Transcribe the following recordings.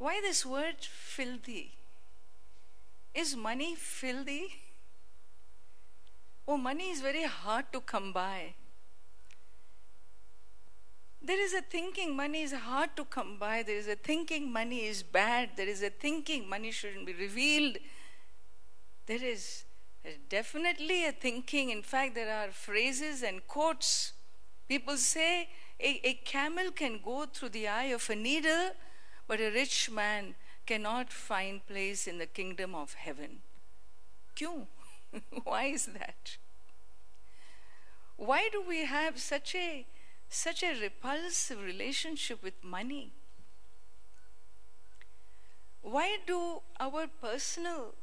Why this word filthy? Is money filthy? Oh, money is very hard to come by. There is a thinking money is hard to come by. There is a thinking money is bad. There is a thinking money shouldn't be revealed. There is definitely a thinking. In fact, there are phrases and quotes. People say a camel can go through the eye of a needle, but a rich man cannot find place in the kingdom of heaven. Kyun? Why is that? Why do we have such a repulsive relationship with money? Why do our personal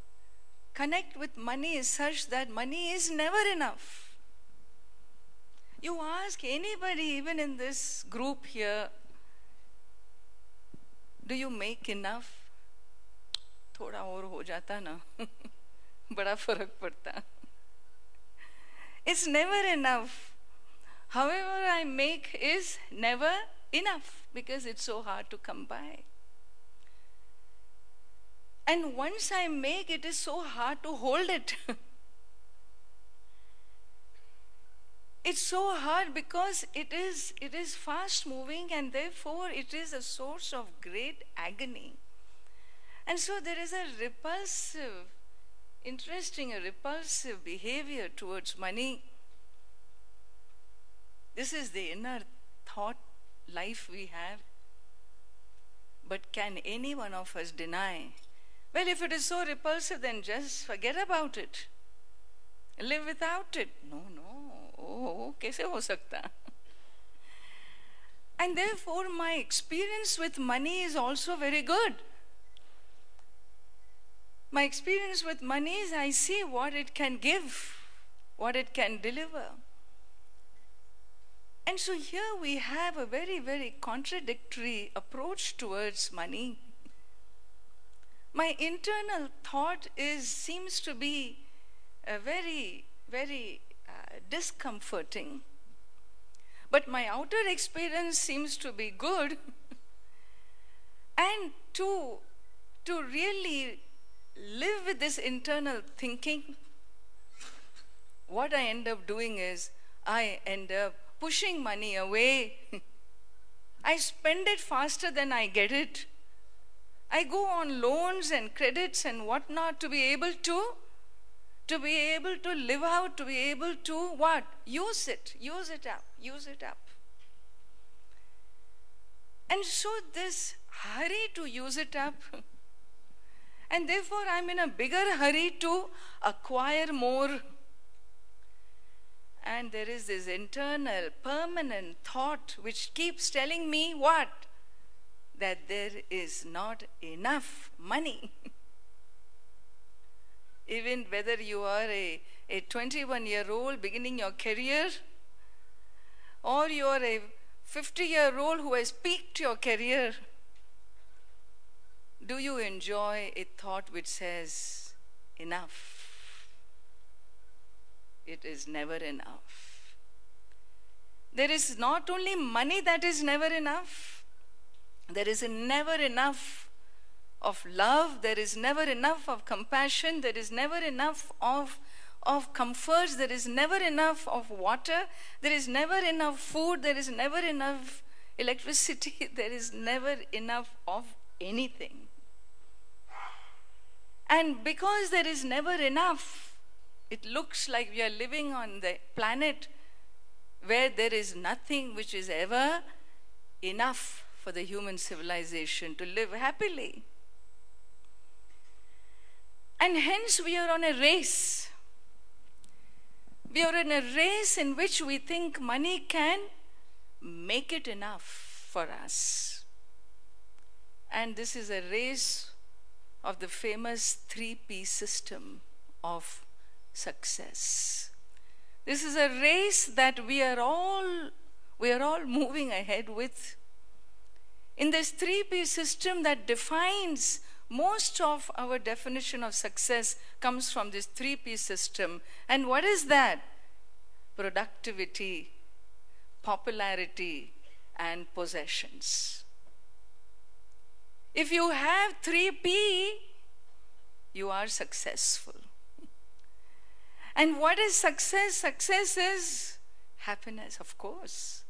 connect with money is such that money is never enough? You ask anybody, even in this group here, do you make enough? Thoda aur ho jata na. Bada farak padta. It's never enough. However I make is never enough because it's so hard to come by. And once I make, it is so hard to hold it. It's so hard because it is fast moving, and therefore it is a source of great agony. And so there is a repulsive, a repulsive behavior towards money. This is the inner thought life we have. But can any one of us deny? Well, if it is so repulsive, then just forget about it. Live without it. No, no. Oh, kaise ho sakta? And therefore, my experience with money is also very good. My experience with money is I see what it can give, what it can deliver. And so here we have a very, very contradictory approach towards money. My internal thought seems to be very, very discomforting. But my outer experience seems to be good. And to really live with this internal thinking, what I end up doing is I end up pushing money away. I spend it faster than I get it. I go on loans and credits and whatnot to be able to live out, to be able to what? Use it up. And so this hurry to use it up, and therefore I'm in a bigger hurry to acquire more. And there is this internal, permanent thought which keeps telling me what? That there is not enough money. Even whether you are a 21-year-old beginning your career, or you are a 50-year-old who has peaked your career, do you enjoy a thought which says, enough? It is never enough. There is not only money that is never enough, there is never enough of love, there is never enough of compassion, there is never enough of comforts, there is never enough of water, there is never enough food, there is never enough electricity, there is never enough of anything. And because there is never enough, it looks like we are living on the planet where there is nothing which is ever enough for the human civilization to live happily. And hence we are on a race. We are in a race in which we think money can make it enough for us. And this is a race of the famous 3P system of success. This is a race that we are all moving ahead with. In this 3P system that defines most of our definition of success comes from this 3P system. And what is that? Productivity, popularity, and possessions. If you have 3P, you are successful. And what is success? Success is happiness, of course.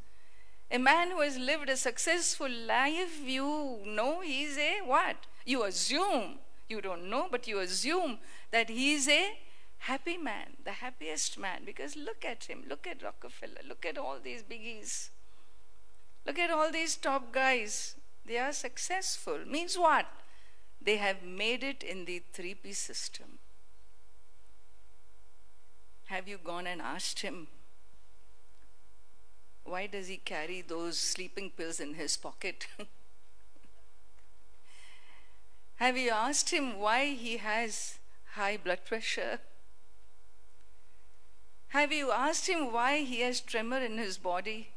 A man who has lived a successful life, you know he is a what? You assume, you don't know, but you assume that he is a happy man, the happiest man. Because look at him, look at Rockefeller, look at all these biggies. Look at all these top guys. They are successful. Means what? They have made it in the 3P system. Have you gone and asked him, why does he carry those sleeping pills in his pocket? Have you asked him why he has high blood pressure? Have you asked him why he has tremor in his body?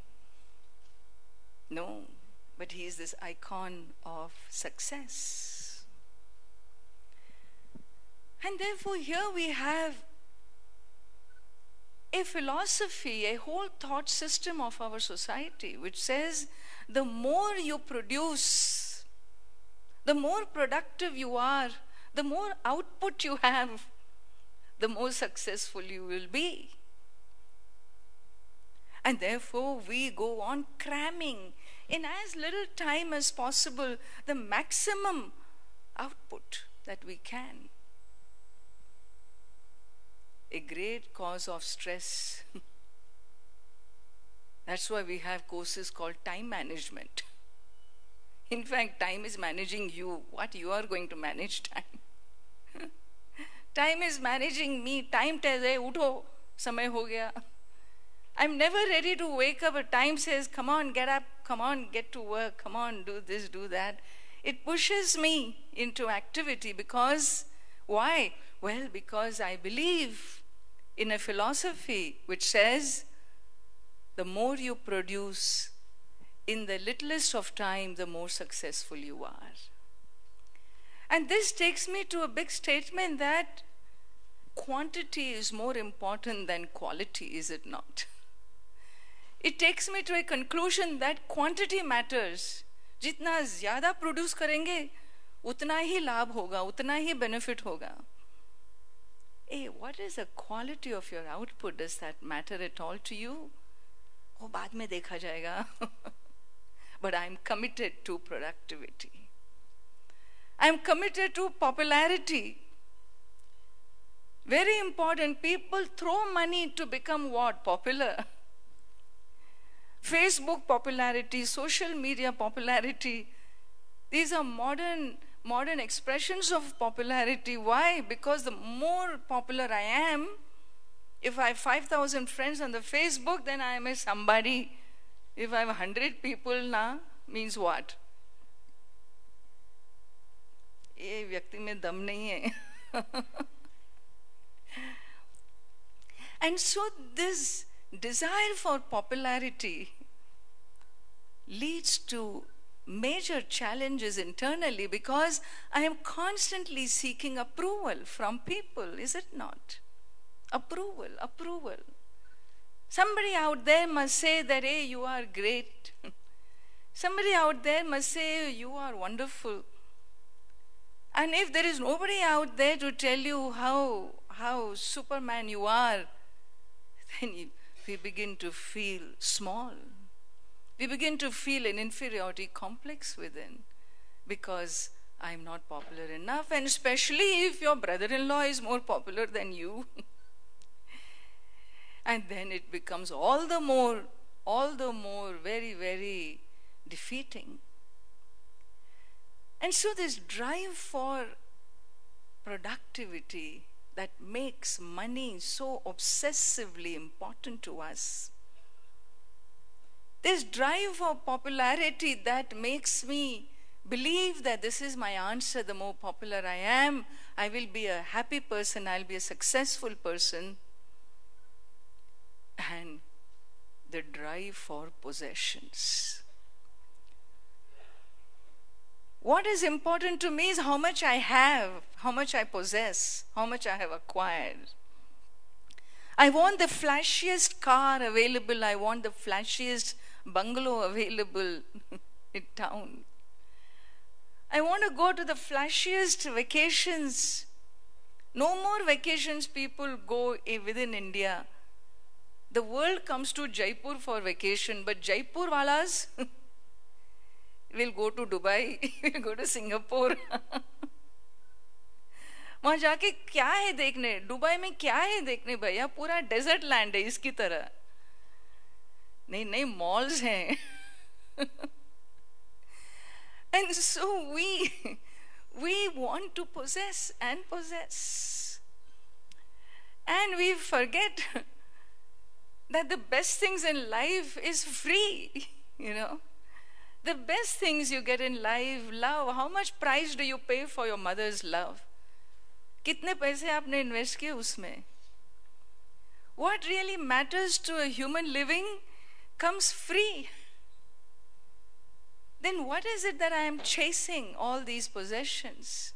No, but he is this icon of success. And therefore here we have a philosophy, a whole thought system of our society which says the more you produce, the more productive you are, the more output you have, the more successful you will be. And therefore we go on cramming in as little time as possible the maximum output that we can. A great cause of stress. That's why we have courses called time management. In fact, time is managing you. What you are going to manage time? Time is managing me. Time tells, hey, utho, samay ho gaya. I'm never ready to wake up. A time says, come on, get up, come on, get to work, come on, do this, do that. It pushes me into activity because, why? Well, because I believe in a philosophy which says the more you produce in the littlest of time, the more successful you are. And this takes me to a big statement that quantity is more important than quality, is it not? It takes me to a conclusion that quantity matters. Jitna zyada produce karenge, utna hi labh hoga, utna hi benefit hoga. Hey, what is the quality of your output? Does that matter at all to you? Oh, baad mein dekha jayega. But I'm committed to productivity. I'm committed to popularity. Very important. People throw money to become what? Popular. Facebook popularity, social media popularity. These are modern expressions of popularity. Why? Because the more popular I am, if I have 5,000 friends on the Facebook, then I am a somebody. If I have 100 people, na, means what? Ye vyakti mein dam nahi hai. And so this desire for popularity leads to major challenges internally because I am constantly seeking approval from people, is it not? Approval, approval. Somebody out there must say that, hey, you are great. Somebody out there must say, you are wonderful. And if there is nobody out there to tell you how Superman you are, then we begin to feel small. We begin to feel an inferiority complex within because I'm not popular enough, and especially if your brother-in-law is more popular than you. And then it becomes all the more very, very defeating. And so this drive for productivity that makes money so obsessively important to us, this drive for popularity that makes me believe that this is my answer, the more popular I am, I will be a happy person, I'll be a successful person. And the drive for possessions. What is important to me is how much I have, how much I possess, how much I have acquired. I want the flashiest car available, I want the flashiest bungalow available in town. I want to go to the flashiest vacations. No more vacations people go within India. The world comes to Jaipur for vacation, but Jaipur walas will go to Dubai, will go to Singapore. वहाँ जाके क्या है देखने, Dubai में क्या है देखने भैया, पूरा डेजर्ट लैंड है इसकी तरह. नहीं नहीं, मॉल्स हैं. And so we want to possess, and we forget that the best things in life is free. You know, the best things you get in life, love. How much price do you pay for your mother's love? कितने पैसे आपने invest किए उसमें? What really matters to a human living comes free. Then what is it that I am chasing all these possessions?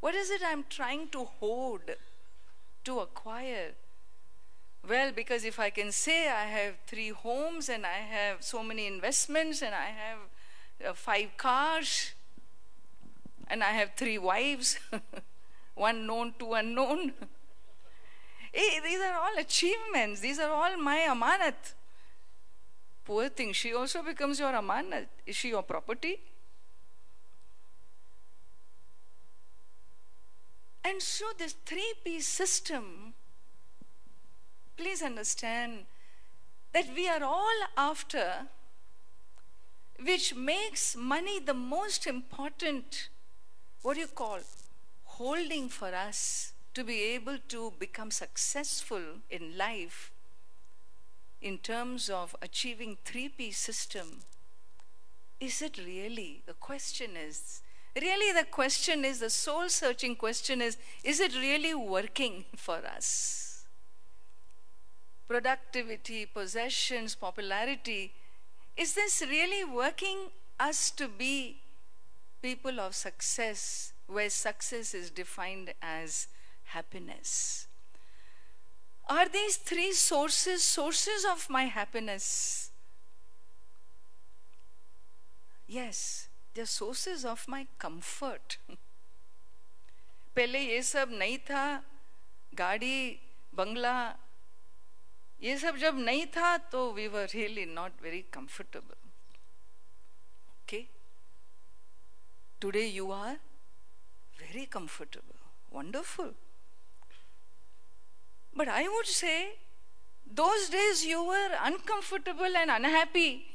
What is it I am trying to hoard, to acquire? Well, because if I can say I have 3 homes and I have so many investments and I have 5 cars and I have 3 wives, 1 known, 2 unknown. Hey, these are all achievements. These are all my amanat. Poor thing, she also becomes your amanat. Is she your property? And so this 3P system, please understand that we are all after, which makes money the most important, what do you call, holding for us to be able to become successful in life in terms of achieving 3P system. Is it really? The question is, really the question is, the soul searching question is it really working for us? Productivity, possessions, popularity, is this really working us to be people of success, where success is defined as happiness? Are these 3 sources sources of my happiness? Yes, they're sources of my comfort. पहले ये सब नहीं था, गाड़ी, बंगला, ये सब जब नहीं था तो we were really not very comfortable. Okay? Today you are very comfortable, wonderful. But I would say, those days you were uncomfortable and unhappy.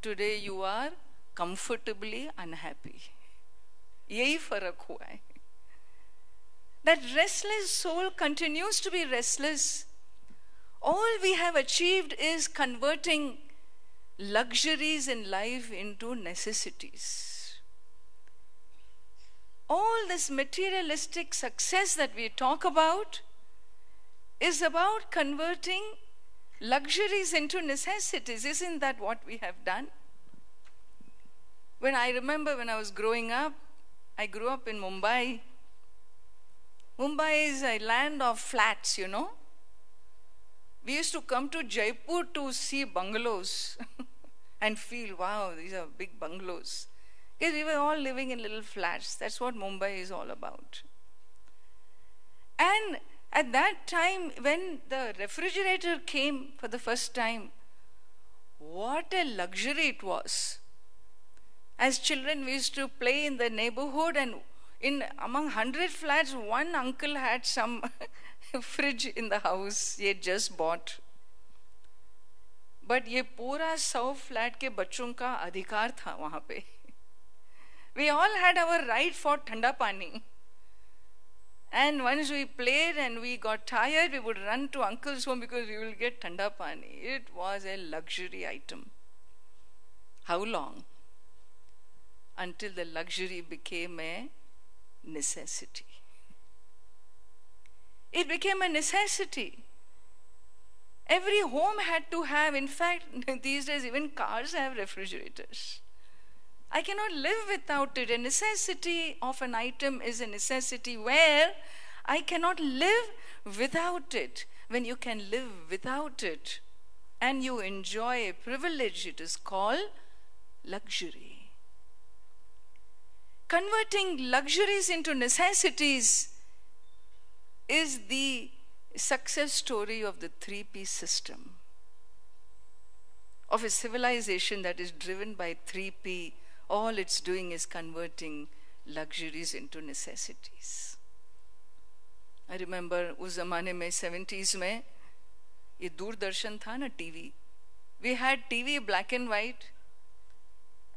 Today you are comfortably unhappy. Yehi farak hua hai. That restless soul continues to be restless. All we have achieved is converting luxuries in life into necessities. All this materialistic success that we talk about is about converting luxuries into necessities. Isn't that what we have done? When I remember when I was growing up, I grew up in Mumbai. Mumbai is a land of flats, you know. We used to come to Jaipur to see bungalows and feel, wow, these are big bungalows. Because we were all living in little flats. That's what Mumbai is all about. And at that time, when the refrigerator came for the first time, what a luxury it was. As children, we used to play in the neighborhood, and in among 100 flats, one uncle had some fridge in the house he had just bought. But ye pura 100 flat ke bachchon ka adhikar tha wahan pe. We all had our right for thanda pani. And once we played and we got tired, we would run to uncle's home because we will get thanda pani. It was a luxury item. How long? Until the luxury became a necessity. It became a necessity. Every home had to have, in fact, these days even cars have refrigerators. I cannot live without it. A necessity of an item is a necessity where I cannot live without it. When you can live without it and you enjoy a privilege, it is called luxury. Converting luxuries into necessities is the success story of the three-P system, of a civilization that is driven by 3P. All it's doing is converting luxuries into necessities. I remember us zamane mein 70s mein ye Doordarshan tha na, TV. We had TV black and white,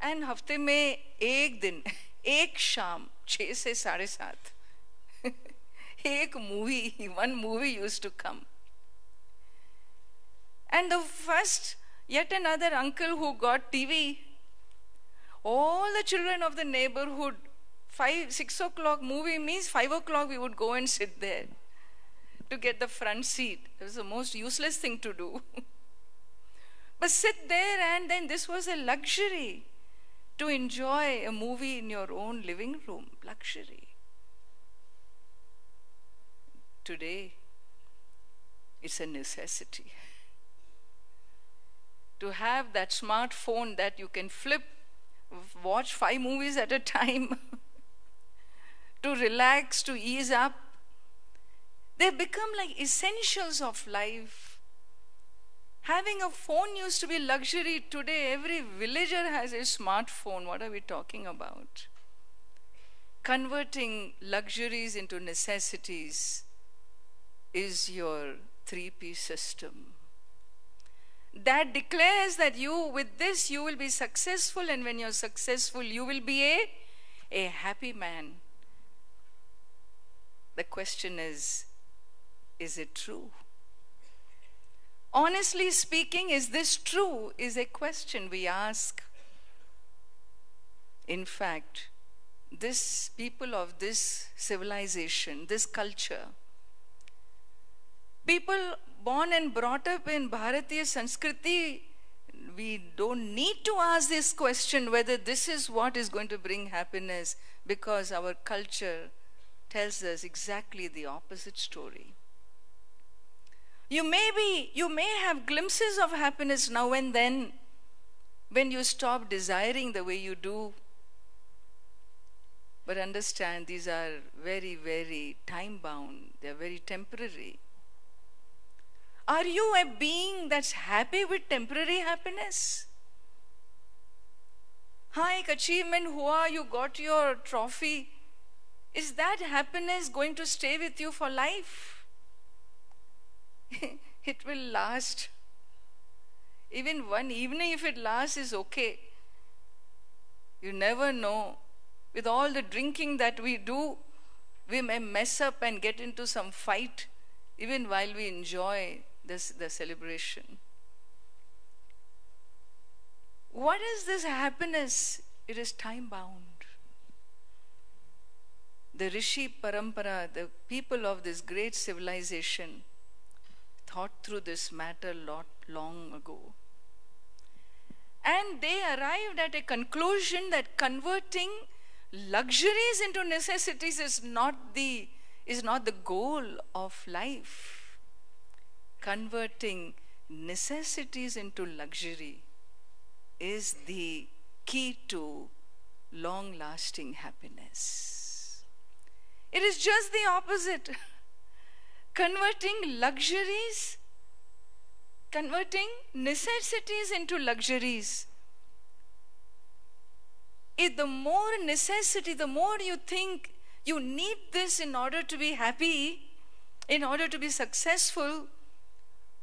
and hafte mein ek din, ek sham 6 से 7:30 ek movie, one movie used to come. And the first, yet another uncle who got TV, all the children of the neighborhood, 5, 6 o'clock movie means 5 o'clock we would go and sit there to get the front seat. It was the most useless thing to do. But sit there, and then this was a luxury to enjoy a movie in your own living room, luxury. Today, it's a necessity. To have that smartphone that you can flip, watch 5 movies at a time, to relax, to ease up. They become like essentials of life. Having a phone used to be luxury. Today, every villager has a smartphone. What are we talking about? Converting luxuries into necessities is your 3P system. That declares that you, with this, you will be successful, and when you're successful, you will be a happy man. The question is it true? Honestly speaking, is this true? Is a question we ask. In fact, this people of this civilization, this culture, people born and brought up in Bharatiya Sanskriti, we don't need to ask this question whether this is what is going to bring happiness, because our culture tells us exactly the opposite story. You may have glimpses of happiness now and then when you stop desiring the way you do. But understand, these are very, very time-bound. They are very temporary. Are you a being that's happy with temporary happiness? Haan, ek achievement hua, you got your trophy. Is that happiness going to stay with you for life? It will last. Even one evening, if it lasts, is okay. You never know. With all the drinking that we do, we may mess up and get into some fight, even while we enjoy the celebration. What is this happiness? It is time-bound. The Rishi Parampara, the people of this great civilization, thought through this matter long ago. And they arrived at a conclusion that converting luxuries into necessities is not the goal of life. Converting necessities into luxury is the key to long-lasting happiness. It is just the opposite. Converting necessities into luxuries. If the more necessity, the more you think you need this in order to be happy, in order to be successful.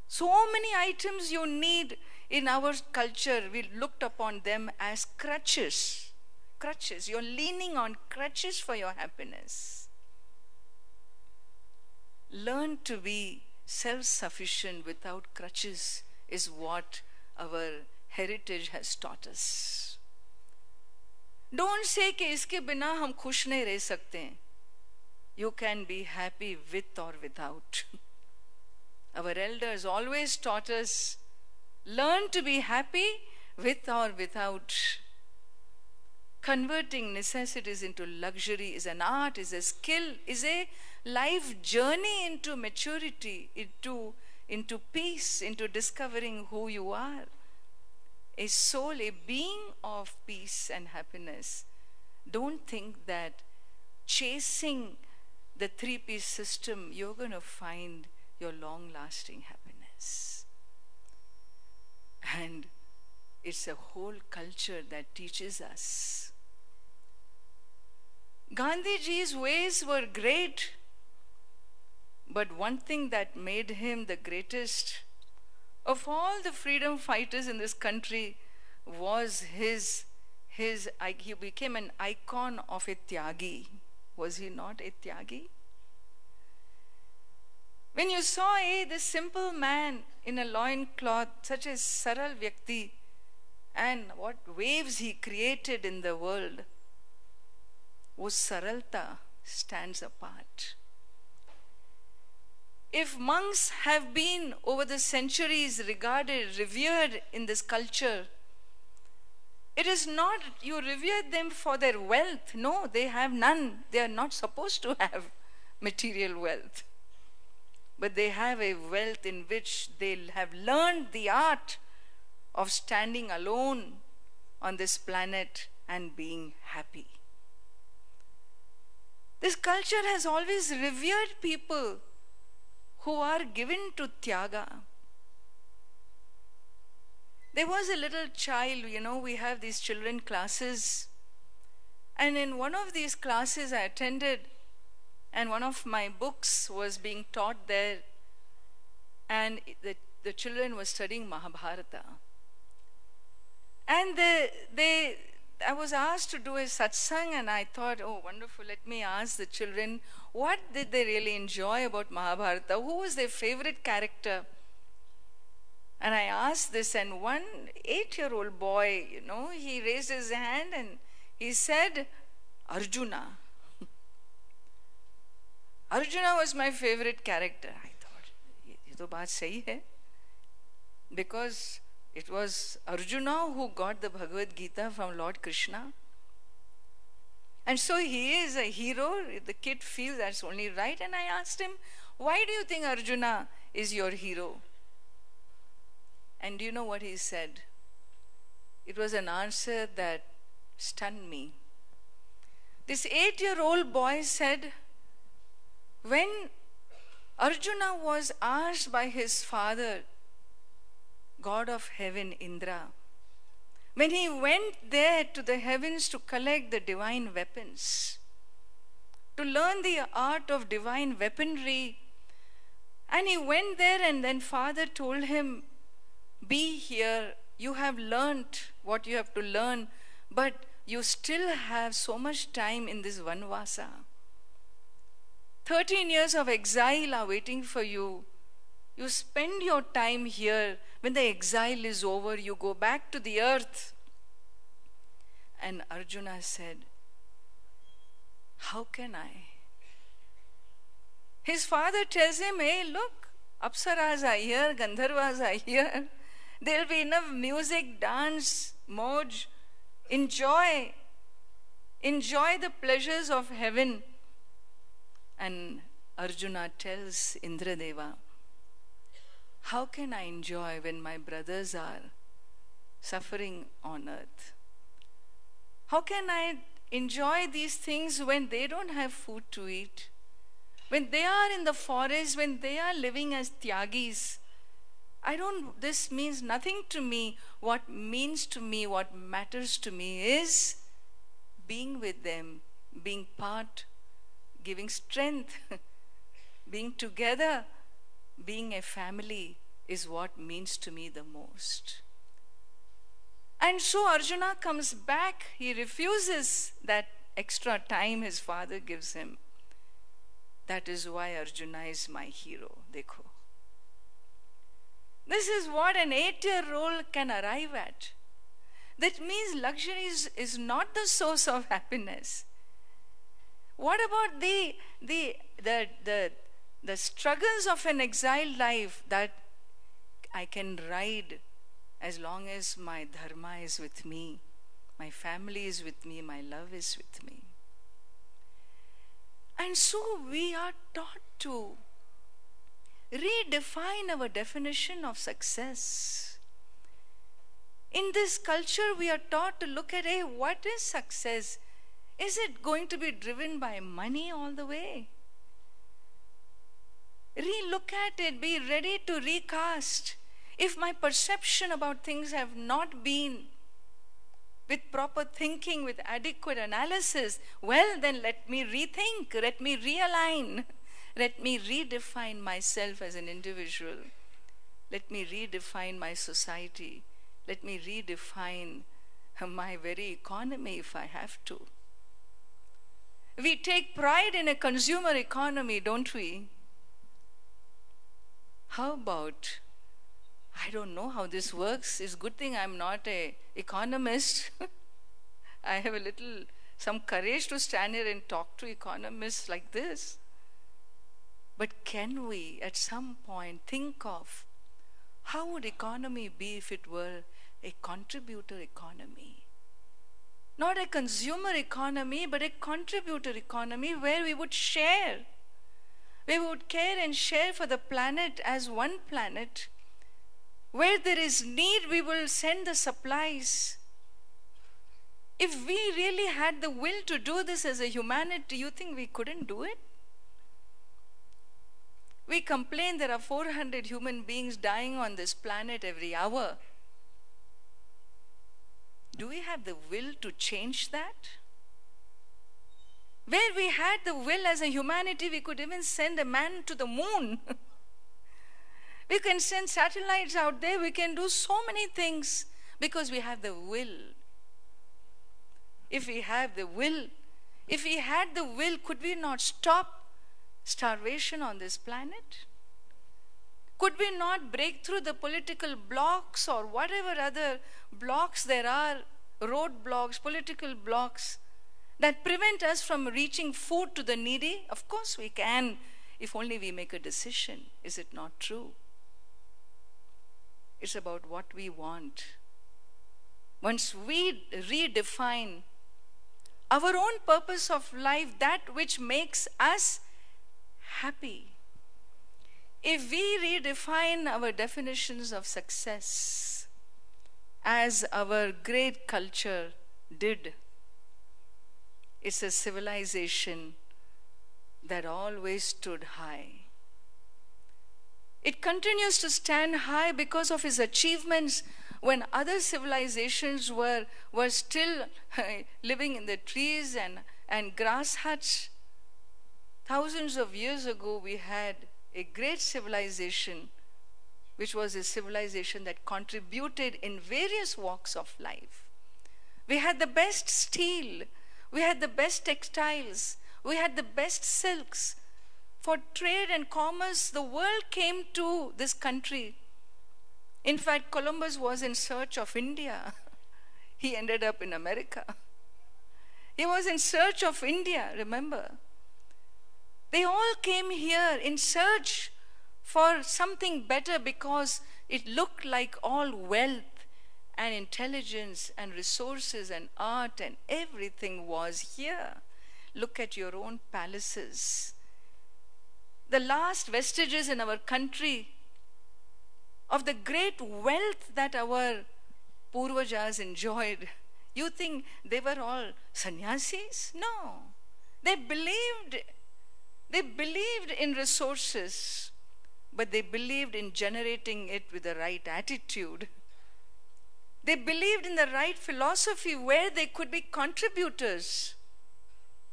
So many items you need in our culture, we looked upon them as crutches. Crutches, you're leaning on crutches for your happiness. Learn to be self-sufficient without crutches is what our heritage has taught us. Don't say कि इसके बिना हम खुश नहीं रह सकते. You can be happy with or without. Our elders always taught us, learn to be happy with or without. Converting necessities into luxury is an art, is a skill, is a life journey into maturity, into peace, into discovering who you are. A soul, a being of peace and happiness Don't think that chasing the three-piece system, you're going to find your long-lasting happiness. And it's a whole culture that teaches us. Gandhiji's ways were great, but one thing that made him the greatest of all the freedom fighters in this country was he became an icon of Ityagi. Was he not Ityagi? When you saw this simple man in a loincloth, such a saral Vyakti, and what waves he created in the world, whose saralta stands apart. If monks have been over the centuries regarded, revered in this culture, it is not you revere them for their wealth. No, they have none. They are not supposed to have material wealth. But they have a wealth in which they have learned the art of standing alone on this planet and being happy. This culture has always revered people who are given to Tyaga. There was a little child, you know, we have these children classes, and in one of these classes I attended, and one of my books was being taught there, and the children were studying Mahabharata. And I was asked to do a satsang, and I thought, oh, wonderful, let me ask the children, what did they really enjoy about Mahabharata? Who was their favorite character? And I asked this, and one 8-year-old boy, you know, he raised his hand and he said, Arjuna. Arjuna was my favorite character. I thought, ye to baat sahi hai, because it was Arjuna who got the Bhagavad Gita from Lord Krishna. And so he is a hero. The kid feels that's only right. And I asked him, why do you think Arjuna is your hero? And do you know what he said? It was an answer that stunned me. This 8-year-old boy said, when Arjuna was asked by his father, God of heaven, Indra, when he went there to the heavens to collect the divine weapons, to learn the art of divine weaponry, and he went there, and then father told him, be here, you have learnt what you have to learn, but you still have so much time in this vanvasa. 13 years of exile are waiting for you. You spend your time here. When the exile is over, you go back to the earth. And Arjuna said, how can I? His father tells him, hey, look, Apsaras are here, Gandharvas are here. There will be enough music, dance, moj. Enjoy. Enjoy the pleasures of heaven. And Arjuna tells Indradeva, how can I enjoy when my brothers are suffering on earth? How can I enjoy these things when they don't have food to eat? When they are in the forest, when they are living as Tyagis, this means nothing to me. What means to me, what matters to me is being with them, being part, giving strength, being together, being a family is what means to me the most. And so Arjuna comes back. He refuses that extra time his father gives him. That is why Arjuna is my hero. Dekho. This is what an 8-year-old can arrive at. That means luxury is not the source of happiness. What about the struggles of an exiled life that I can ride as long as my dharma is with me, my family is with me, my love is with me. And so we are taught to redefine our definition of success. In this culture, we are taught to look at, hey, what is success? Is it going to be driven by money all the way? Relook at it, be ready to recast. If my perception about things have not been with proper thinking, with adequate analysis, well then let me rethink, let me realign, let me redefine myself as an individual, let me redefine my society, let me redefine my very economy if I have to. We take pride in a consumer economy, don't we? How about, I don't know how this works, it's a good thing I'm not an economist. I have a little, some courage to stand here and talk to economists like this. But can we at some point think of how would economy be if it were a contributor economy? Not a consumer economy, but a contributor economy where we would share. We would care and share for the planet as one planet. Where there is need, we will send the supplies. If we really had the will to do this as a humanity, you think we couldn't do it? We complain there are 400 human beings dying on this planet every hour. Do we have the will to change that? Where we had the will as a humanity, we could even send a man to the moon. We can send satellites out there, we can do so many things because we have the will. If we have the will, if we had the will, could we not stop starvation on this planet? Could we not break through the political blocks or whatever other blocks there are, roadblocks, political blocks that prevent us from reaching food to the needy? Of course we can, if only we make a decision. Is it not true? It's about what we want. Once we redefine our own purpose of life, that which makes us happy. If we redefine our definitions of success as our great culture did, it's a civilization that always stood high. It continues to stand high because of his achievements when other civilizations were still living in the trees and grass huts. Thousands of years ago, we had a great civilization, which was a civilization that contributed in various walks of life. We had the best steel, we had the best textiles, we had the best silks. For trade and commerce, the world came to this country. In fact, Columbus was in search of India. He ended up in America. He was in search of India, remember? They all came here in search for something better because it looked like all wealth and intelligence and resources and art and everything was here. Look at your own palaces. The last vestiges in our country of the great wealth that our Purvajas enjoyed. You think they were all sannyasis? No. They believed in resources, but they believed in generating it with the right attitude. They believed in the right philosophy where they could be contributors.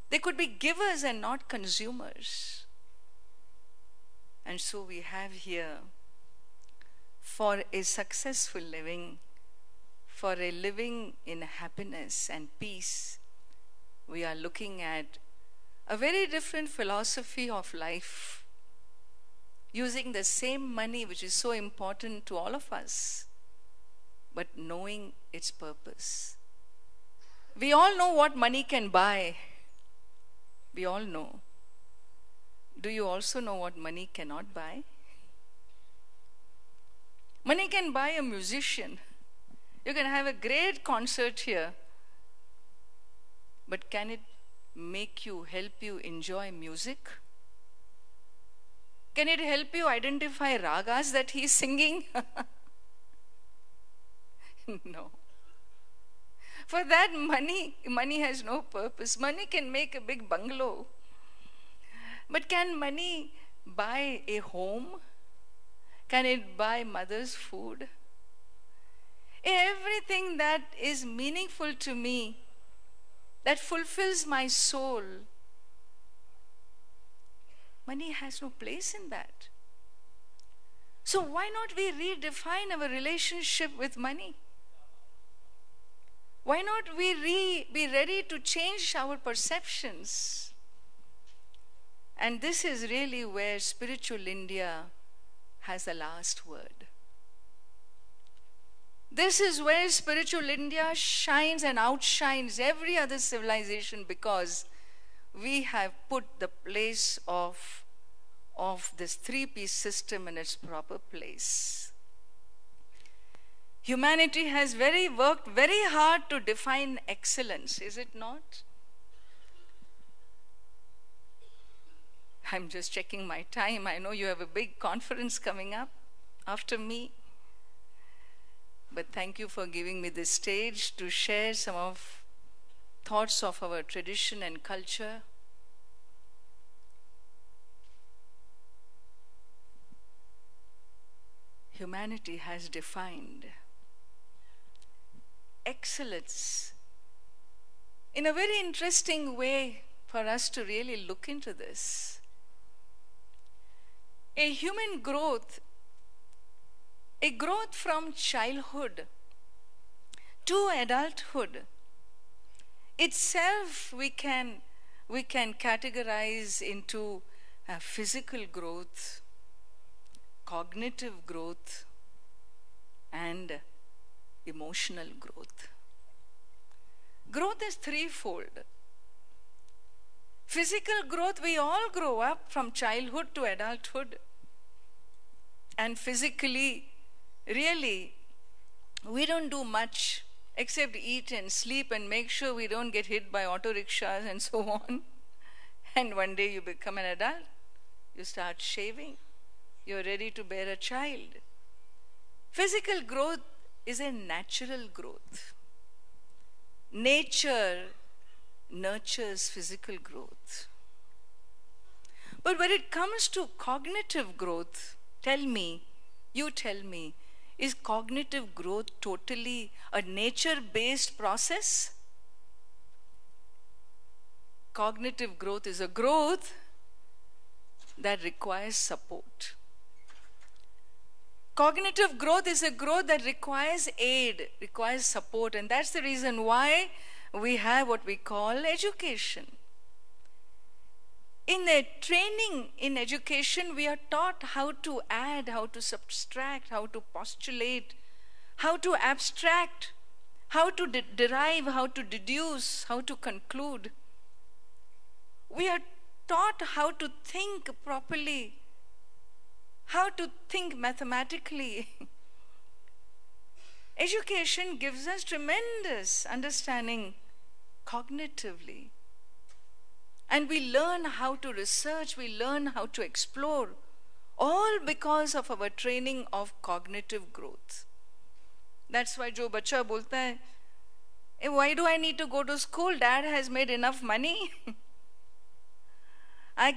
They could be givers and not consumers. And so we have here, for a successful living, for a living in happiness and peace, we are looking at a very different philosophy of life, using the same money which is so important to all of us, but knowing its purpose. We all know what money can buy. We all know. Do you also know what money cannot buy? Money can buy a musician. You can have a great concert here. But can it make you, help you enjoy music? Can it help you identify ragas that he's singing? No. For that, money has no purpose. Money can make a big bungalow. But can money buy a home? Can it buy mother's food? Everything that is meaningful to me, that fulfills my soul, money has no place in that. So why not we redefine our relationship with money? Why not we be ready to change our perceptions? And this is really where spiritual India has the last word. This is where spiritual India shines and outshines every other civilization, because we have put the place of this three-piece system in its proper place. Humanity has worked very hard to define excellence, is it not? I'm just checking my time. I know you have a big conference coming up after me. But thank you for giving me this stage to share some of thoughts of our tradition and culture. Humanity has defined excellence in a very interesting way for us to really look into this. A human growth, a growth from childhood to adulthood, itself we can categorize into physical growth, cognitive growth, and emotional growth. Growth is threefold. Physical growth, we all grow up from childhood to adulthood, and physically, really, we don't do much except eat and sleep and make sure we don't get hit by auto rickshaws and so on. And one day you become an adult, you start shaving, you're ready to bear a child. Physical growth is a natural growth. Nature nurtures physical growth. But when it comes to cognitive growth, you tell me, is cognitive growth totally a nature-based process? Cognitive growth is a growth that requires support. Cognitive growth is a growth that requires aid, requires support, and that's the reason why we have what we call education. In the training in education, we are taught how to add, how to subtract, how to postulate, how to abstract, how to derive, how to deduce, how to conclude. We are taught how to think properly, how to think mathematically. Education gives us tremendous understanding cognitively. And we learn how to research, we learn how to explore, all because of our training of cognitive growth. That's why jo bacha bolta hai, hey, why do I need to go to school? Dad has made enough money.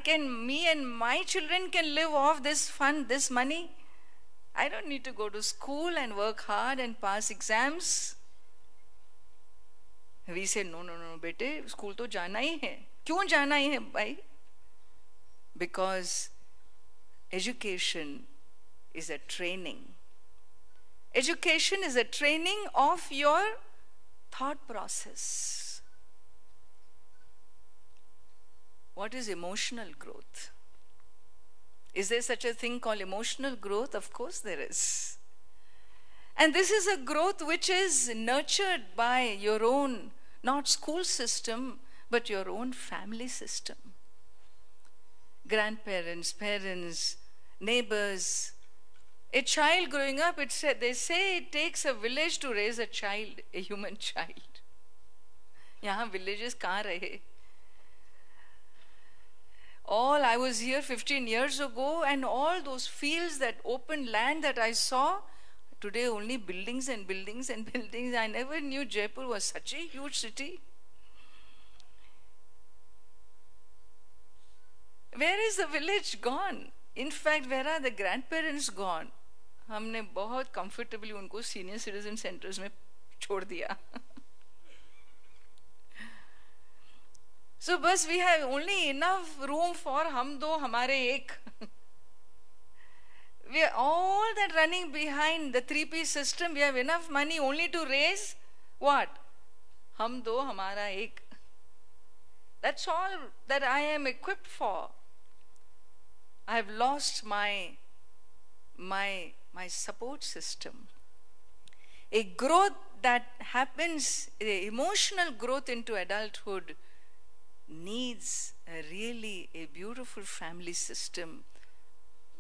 Me and my children can live off this fund, this money. I don't need to go to school and work hard and pass exams. We say, no, bete, school to jana hi hai. Kyun jana hi hai, bhai? Because education is a training. Education is a training of your thought process. What is emotional growth? Is there such a thing called emotional growth? Of course there is. And this is a growth which is nurtured by your own, not school system, but your own family system. Grandparents, parents, neighbors. A child growing up, they say it takes a village to raise a child, a human child. Yahan villages kahan rahe? I was here 15 years ago, and all those fields, that open land that I saw, Today only buildings and buildings and buildings. I never knew Jaipur was such a huge city. Where is the village gone? In fact, where are the grandparents gone? हमने बहुत comfortably उनको senior citizen centers में छोड़ दिया. So बस we have only enough room for हम दो हमारे एक. We are all that running behind the 3P system. We have enough money only to raise what? हम दो हमारा एक. That's all that I am equipped for. I have lost my support system. A growth that happens, emotional growth into adulthood, needs a beautiful family system,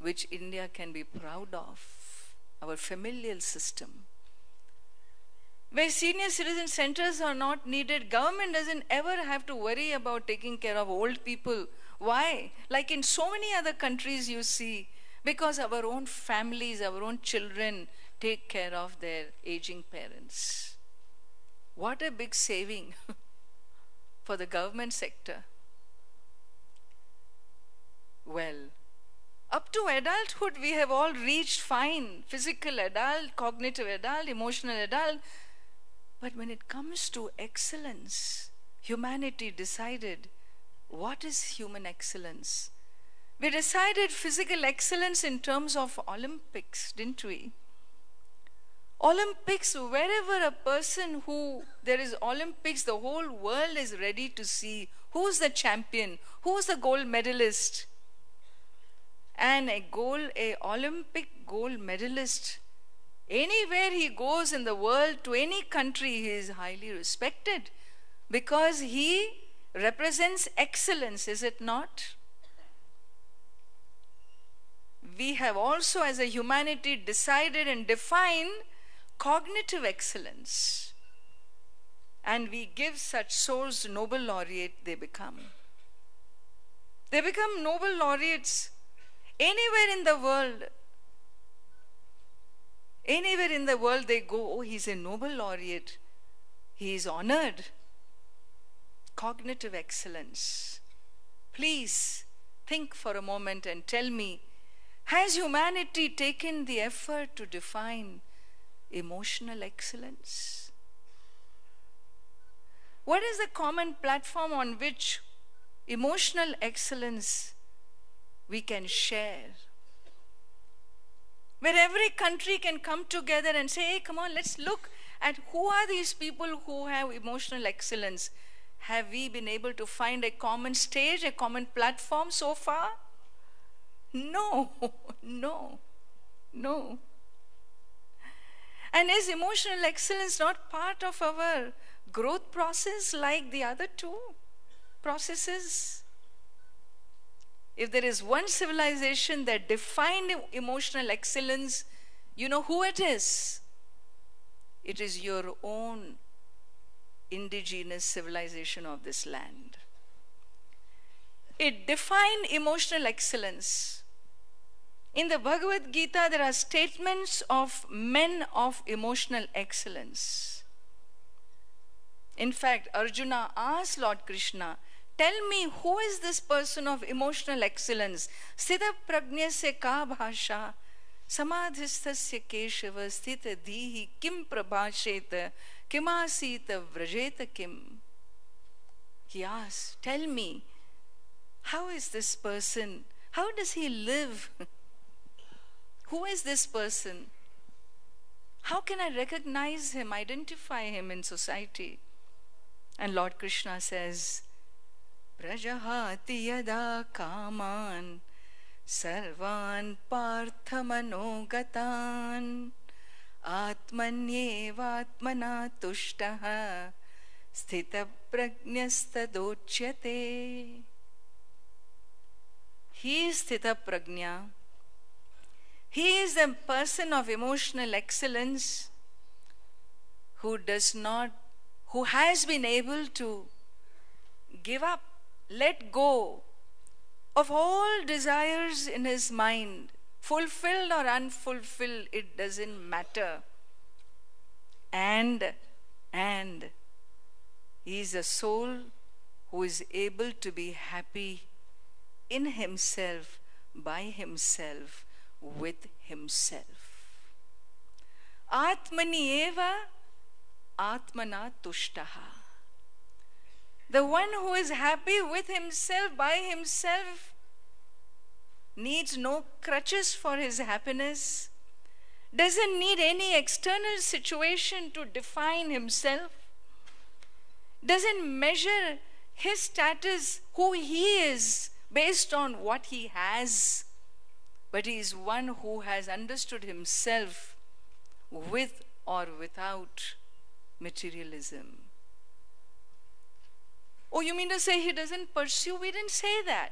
which India can be proud of, our familial system. Where senior citizen centers are not needed, government doesn't ever have to worry about taking care of old people. Why? Like in so many other countries you see, because our own families, our own children take care of their aging parents. What a big saving for the government sector. Well, up to adulthood we have all reached fine, physical adult, cognitive adult, emotional adult, but when it comes to excellence, humanity decided what is human excellence. We decided physical excellence in terms of Olympics, didn't we? Olympics, wherever a person who, there is Olympics, the whole world is ready to see who's the champion, who's the gold medalist. And a Olympic gold medalist, anywhere he goes in the world, to any country, he is highly respected because he represents excellence, is it not? We have also as a humanity decided and defined cognitive excellence, and we give such souls Nobel laureate they become. They become Nobel laureates. Anywhere in the world, anywhere in the world they go, oh, he's a Nobel laureate, he is honored. Cognitive excellence. Please think for a moment and tell me, has humanity taken the effort to define emotional excellence? What is the common platform on which emotional excellence we can share, where every country can come together and say, hey, come on, let's look at who are these people who have emotional excellence. Have we been able to find a common stage, a common platform so far? No, no, no. And is emotional excellence not part of our growth process like the other two processes? If there is one civilization that defined emotional excellence, you know who it is? It is your own indigenous civilization of this land. It defined emotional excellence. In the Bhagavad Gita, there are statements of men of emotional excellence. In fact, Arjuna asked Lord Krishna, tell me, who is this person of emotional excellence? Siddha prajnya se ka bhasha, samadhistasya keshava sthita dihi kim prabhasheta kimasita vrajeta kim. He asked, tell me, how is this person? How does he live? Who is this person? How can I recognize him, identify him in society? And Lord Krishna says, Prajahati yada kaman sarvan parthamanogatan atmanyeva atmana tushtaha sthita prajnastadochyate. He is sthita prajna. He is a person of emotional excellence who does not, who has been able to give up, let go of all desires in his mind fulfilled or unfulfilled, it doesn't matter. And he is a soul who is able to be happy in himself, by himself, with himself. Atmani eva atmana tushtaha. The one who is happy with himself, by himself, needs no crutches for his happiness, doesn't need any external situation to define himself, doesn't measure his status, who he is, based on what he has, but he is one who has understood himself with or without materialism. Oh, you mean to say he doesn't pursue? We didn't say that.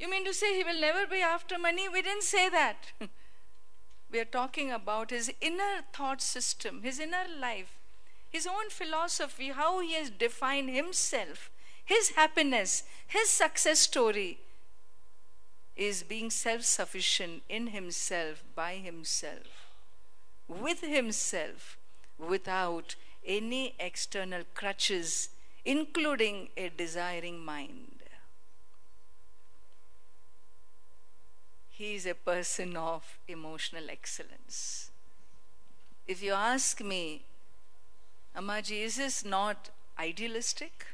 You mean to say he will never be after money? We didn't say that. We are talking about his inner thought system, his inner life, his own philosophy, how he has defined himself, his happiness, his success story is being self-sufficient in himself, by himself, with himself, without any external crutches, including a desiring mind. He is a person of emotional excellence. If you ask me, Amaji, is this not idealistic?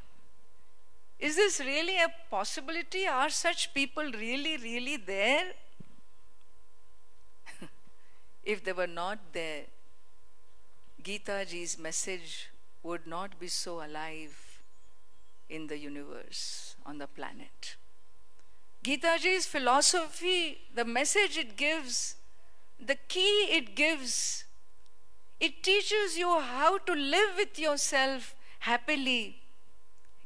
Is this really a possibility? Are such people really, really there? If they were not there, Gita ji's message would not be so alive in the universe, on the planet. Gita ji's philosophy, the message it gives, the key it gives, it teaches you how to live with yourself happily.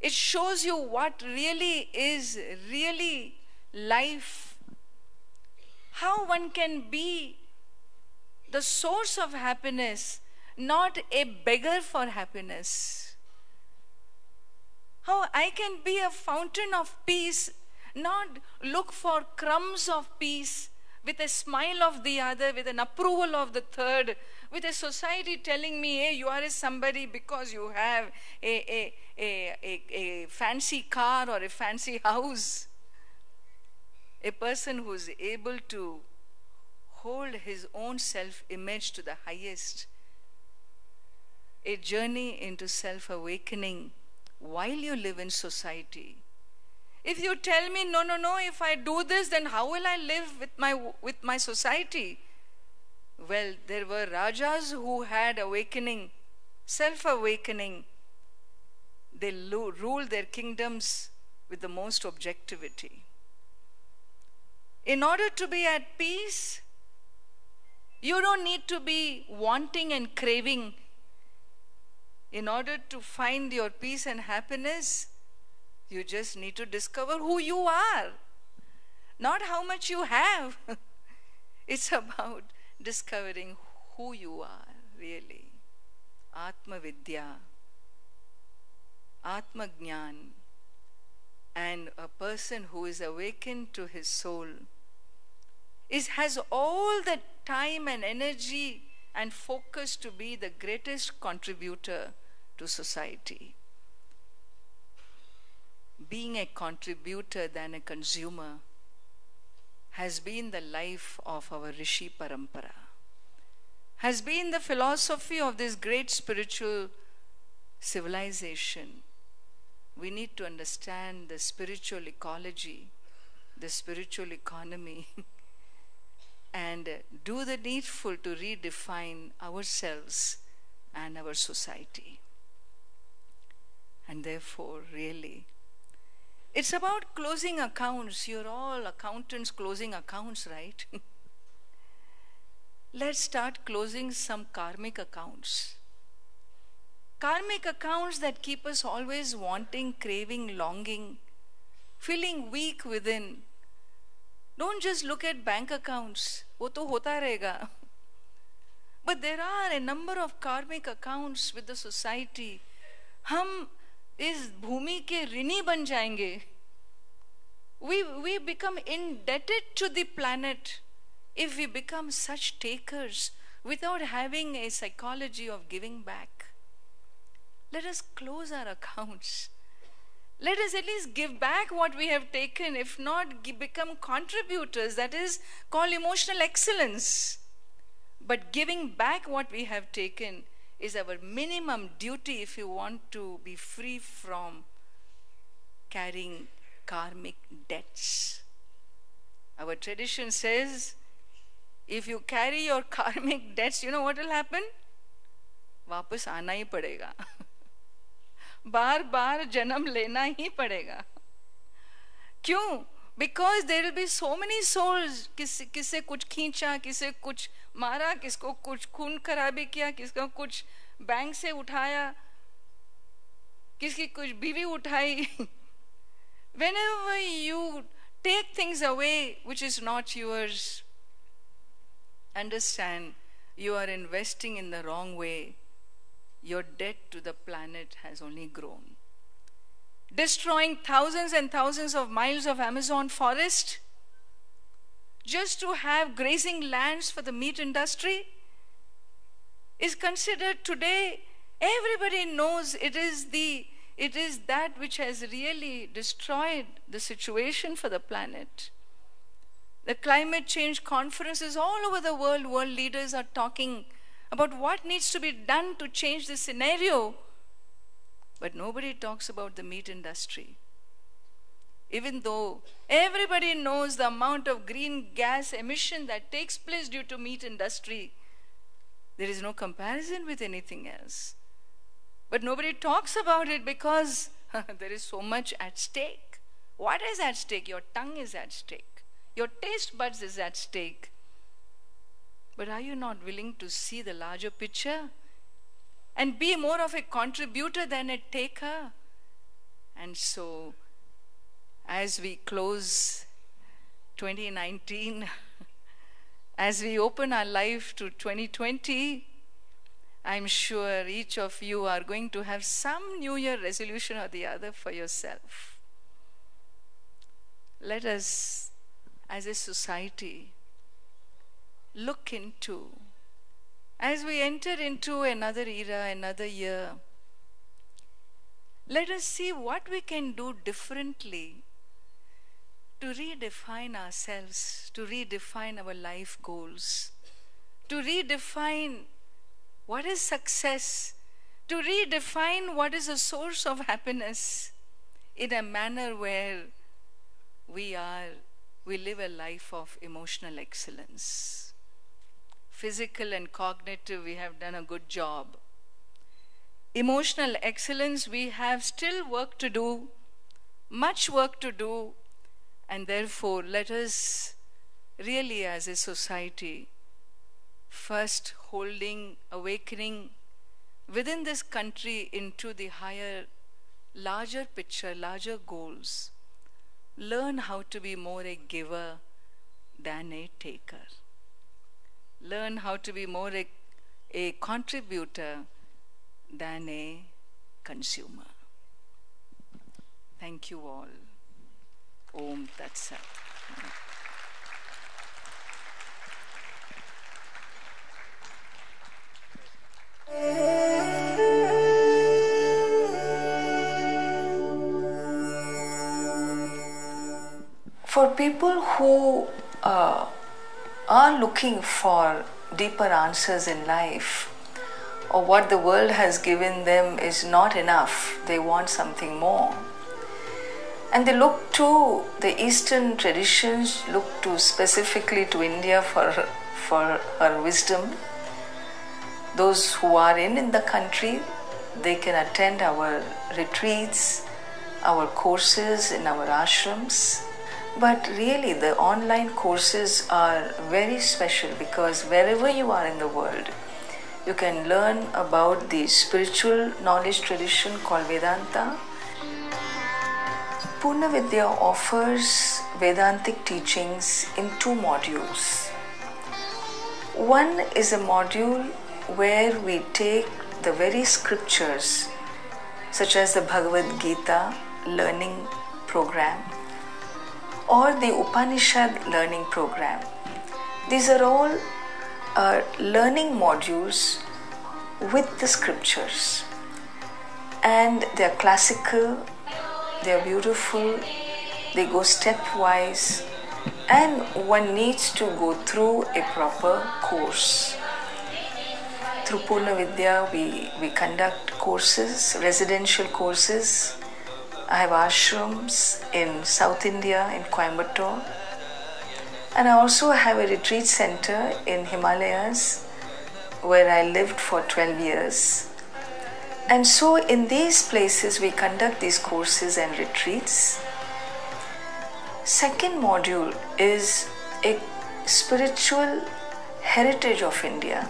It shows you what really is, really life, how one can be the source of happiness, not a beggar for happiness, how I can be a fountain of peace, not look for crumbs of peace with a smile of the other, with an approval of the third, with a society telling me, hey, you are a somebody because you have a fancy car or a fancy house. A person who is able to hold his own self-image to the highest, a journey into self-awakening while you live in society. If you tell me, no, no, no, if I do this, then how will I live with my society? Well, there were Rajas who had awakening, self-awakening. They ruled their kingdoms with the most objectivity. In order to be at peace, you don't need to be wanting and craving. In order to find your peace and happiness, you just need to discover who you are, not how much you have. It's about discovering who you are really. Atma Vidya, Atma Jnan, and a person who is awakened to his soul has all the time and energy and focus to be the greatest contributor to society. Being a contributor than a consumer has been the life of our Rishi Parampara, has been the philosophy of this great spiritual civilization. We need to understand the spiritual ecology, the spiritual economy, and do the needful to redefine ourselves and our society. And therefore, really, it's about closing accounts. You're all accountants closing accounts, right? Let's start closing some karmic accounts. Karmic accounts that keep us always wanting, craving, longing, feeling weak within. Don't just look at bank accounts. Wo to hota rahega. But there are a number of karmic accounts with the society. Hum is bhumi ke rini ban jayenge. We become indebted to the planet if we become such takers without having a psychology of giving back. Let us close our accounts. Let us at least give back what we have taken, if not become contributors, that is called emotional excellence. But giving back what we have taken is our minimum duty if you want to be free from carrying karmic debts. Our tradition says, if you carry your karmic debts, you know what will happen? वापस आना ही पड़ेगा. बार बार जन्म लेना ही पड़ेगा. क्यों? Because there will be so many souls. किसे कुछ खींचा, किसे कुछ मारा, किसको कुछ खून खराबी किया, किसको कुछ बैंक से उठाया, किसकी कुछ बीवी उठाई. Whenever you take things away which is not yours, understand you are investing in the wrong way. Your debt to the planet has only grown. Destroying thousands and thousands of miles of Amazon forest just to have grazing lands for the meat industry is considered today, everybody knows it is that which has really destroyed the situation for the planet. The climate change conferences all over the world, world leaders are talking about what needs to be done to change the scenario. But nobody talks about the meat industry. Even though everybody knows the amount of green gas emission that takes place due to meat industry, there is no comparison with anything else. But nobody talks about it because there is so much at stake. What is at stake? Your tongue is at stake. Your taste buds is at stake. But are you not willing to see the larger picture and be more of a contributor than a taker? And so, as we close 2019, as we open our life to 2020, I'm sure each of you are going to have some New Year resolution or the other for yourself. Let us, as a society, look into, as we enter into another era, another year, let us see what we can do differently to redefine ourselves, to redefine our life goals, to redefine what is success, to redefine what is a source of happiness in a manner where we live a life of emotional excellence. Physical and cognitive, we have done a good job. Emotional excellence, we have still work to do, much work to do, and therefore let us really, as a society, first holding, awakening within this country into the higher, larger picture, larger goals. Learn how to be more a giver than a taker. Learn how to be more a contributor than a consumer. Thank you all. Om Tat Sat. For people who are looking for deeper answers in life, or what the world has given them is not enough, they want something more, and they look to the Eastern traditions, look to specifically to India for her wisdom. Those who are in the country, they can attend our retreats, our courses in our ashrams. But really, the online courses are very special because wherever you are in the world, you can learn about the spiritual knowledge tradition called Vedanta. Purnavidya offers Vedantic teachings in 2 modules. One is a module where we take the very scriptures, such as the Bhagavad Gita learning program, or the Upanishad learning program, These are all learning modules with the scriptures, and they're classical, they're beautiful, they go stepwise, and one needs to go through a proper course. Through Purnavidya we conduct courses, residential courses. I have ashrams in South India, in Coimbatore, and I also have a retreat center in Himalayas where I lived for 12 years. And so in these places we conduct these courses and retreats. Second module is a spiritual heritage of India,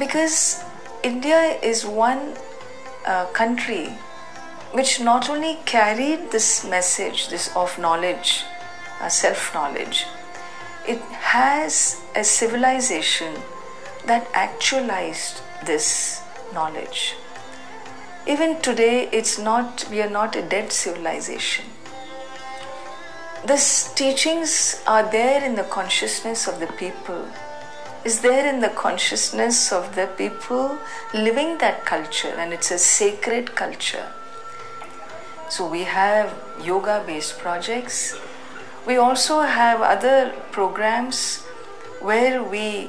because India is one country which not only carried this message, this of knowledge, self-knowledge, it has a civilization that actualized this knowledge. Even today, we are not a dead civilization. These teachings are there in the consciousness of the people, is there in the consciousness of the people living that culture, and it's a sacred culture. So we have yoga-based projects. We also have other programs where we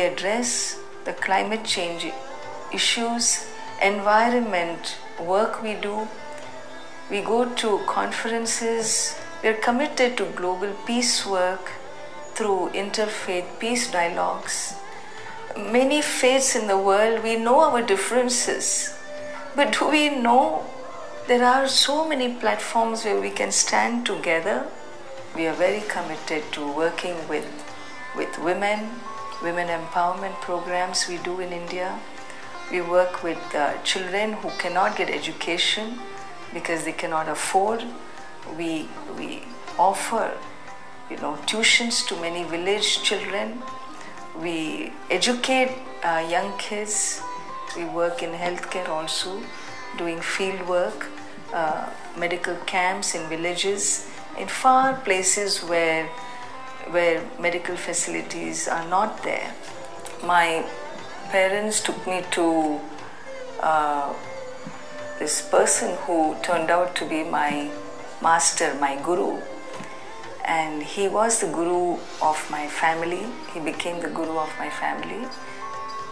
address the climate change issues, environment work we do. We go to conferences. We are committed to global peace work through interfaith peace dialogues. Many faiths in the world, we know our differences, but do we know there are so many platforms where we can stand together? We are very committed to working with women empowerment programs we do in India. We work with children who cannot get education because they cannot afford. We offer, tuitions to many village children. We educate young kids. We work in healthcare also, doing field work, medical camps in villages, in far places where medical facilities are not there. My parents took me to this person who turned out to be my master, my guru, and he was the guru of my family. He became the guru of my family.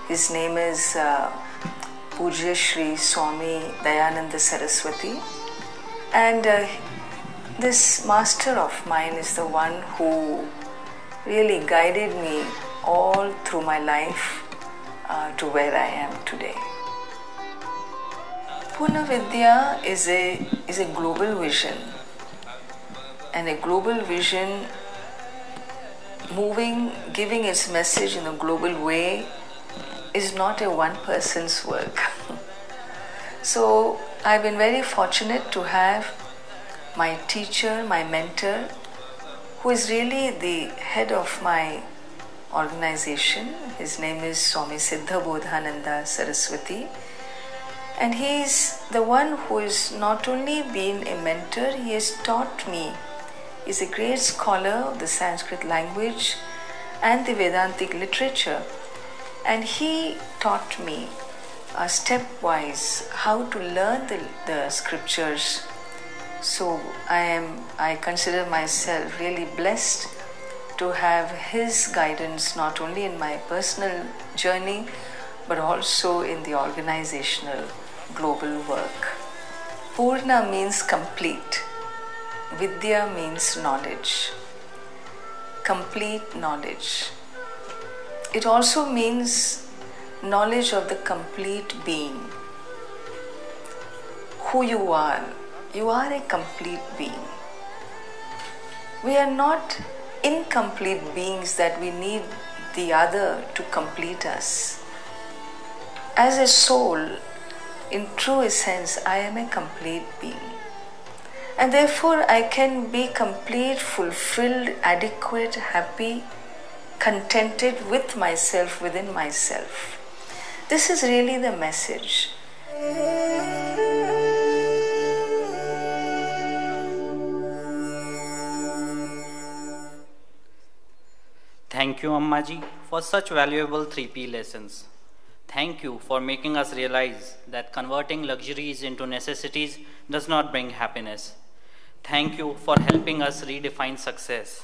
His name is Pujya Shri Swami Dayananda Saraswati, and this master of mine is the one who really guided me all through my life to where I am today. Purnavidya is a global vision, and a global vision giving its message in a global way is not a one person's work. So I've been very fortunate to have my teacher, my mentor, who is really the head of my organization. His name is Swami Siddha Bodhananda Saraswati, and he is the one who has not only been a mentor, he has taught me. He is a great scholar of the Sanskrit language and the Vedantic literature, and he taught me stepwise how to learn the scriptures. So I consider myself really blessed to have his guidance, not only in my personal journey, but also in the organizational global work. Purna means complete. Vidya means knowledge. Complete knowledge. It also means knowledge of the complete being. Who you are. You are a complete being. We are not incomplete beings that we need the other to complete us. As a soul, in truest sense, I am a complete being. And therefore, I can be complete, fulfilled, adequate, happy, contented with myself, within myself. This is really the message. Thank you, Amma ji, for such valuable 3P lessons. Thank you for making us realize that converting luxuries into necessities does not bring happiness. Thank you for helping us redefine success.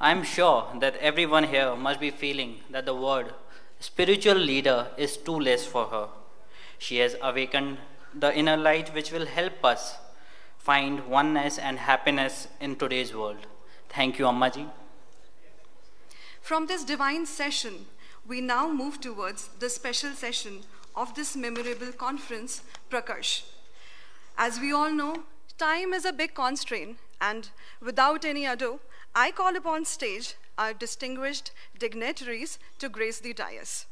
I am sure that everyone here must be feeling that the word spiritual leader is too less for her. She has awakened the inner light which will help us find oneness and happiness in today's world. Thank you, Amma ji. From this divine session, we now move towards the special session of this memorable conference, Prakarsh. As we all know, time is a big constraint, and without any ado, I call upon stage our distinguished dignitaries to grace the dais.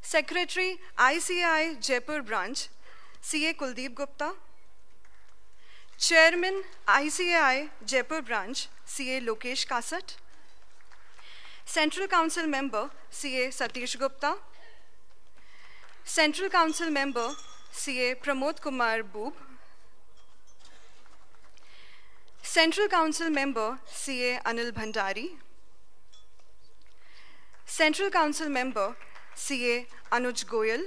Secretary, ICAI Jaipur branch, CA Kuldeep Gupta. Chairman, ICAI Jaipur branch, CA Lokesh Kasat. Central Council member, CA Satish Gupta. Central Council member, CA Pramod Kumar Boob. Central Council member, CA Anil Bhandari. Central Council member, CA Anuj Goyal.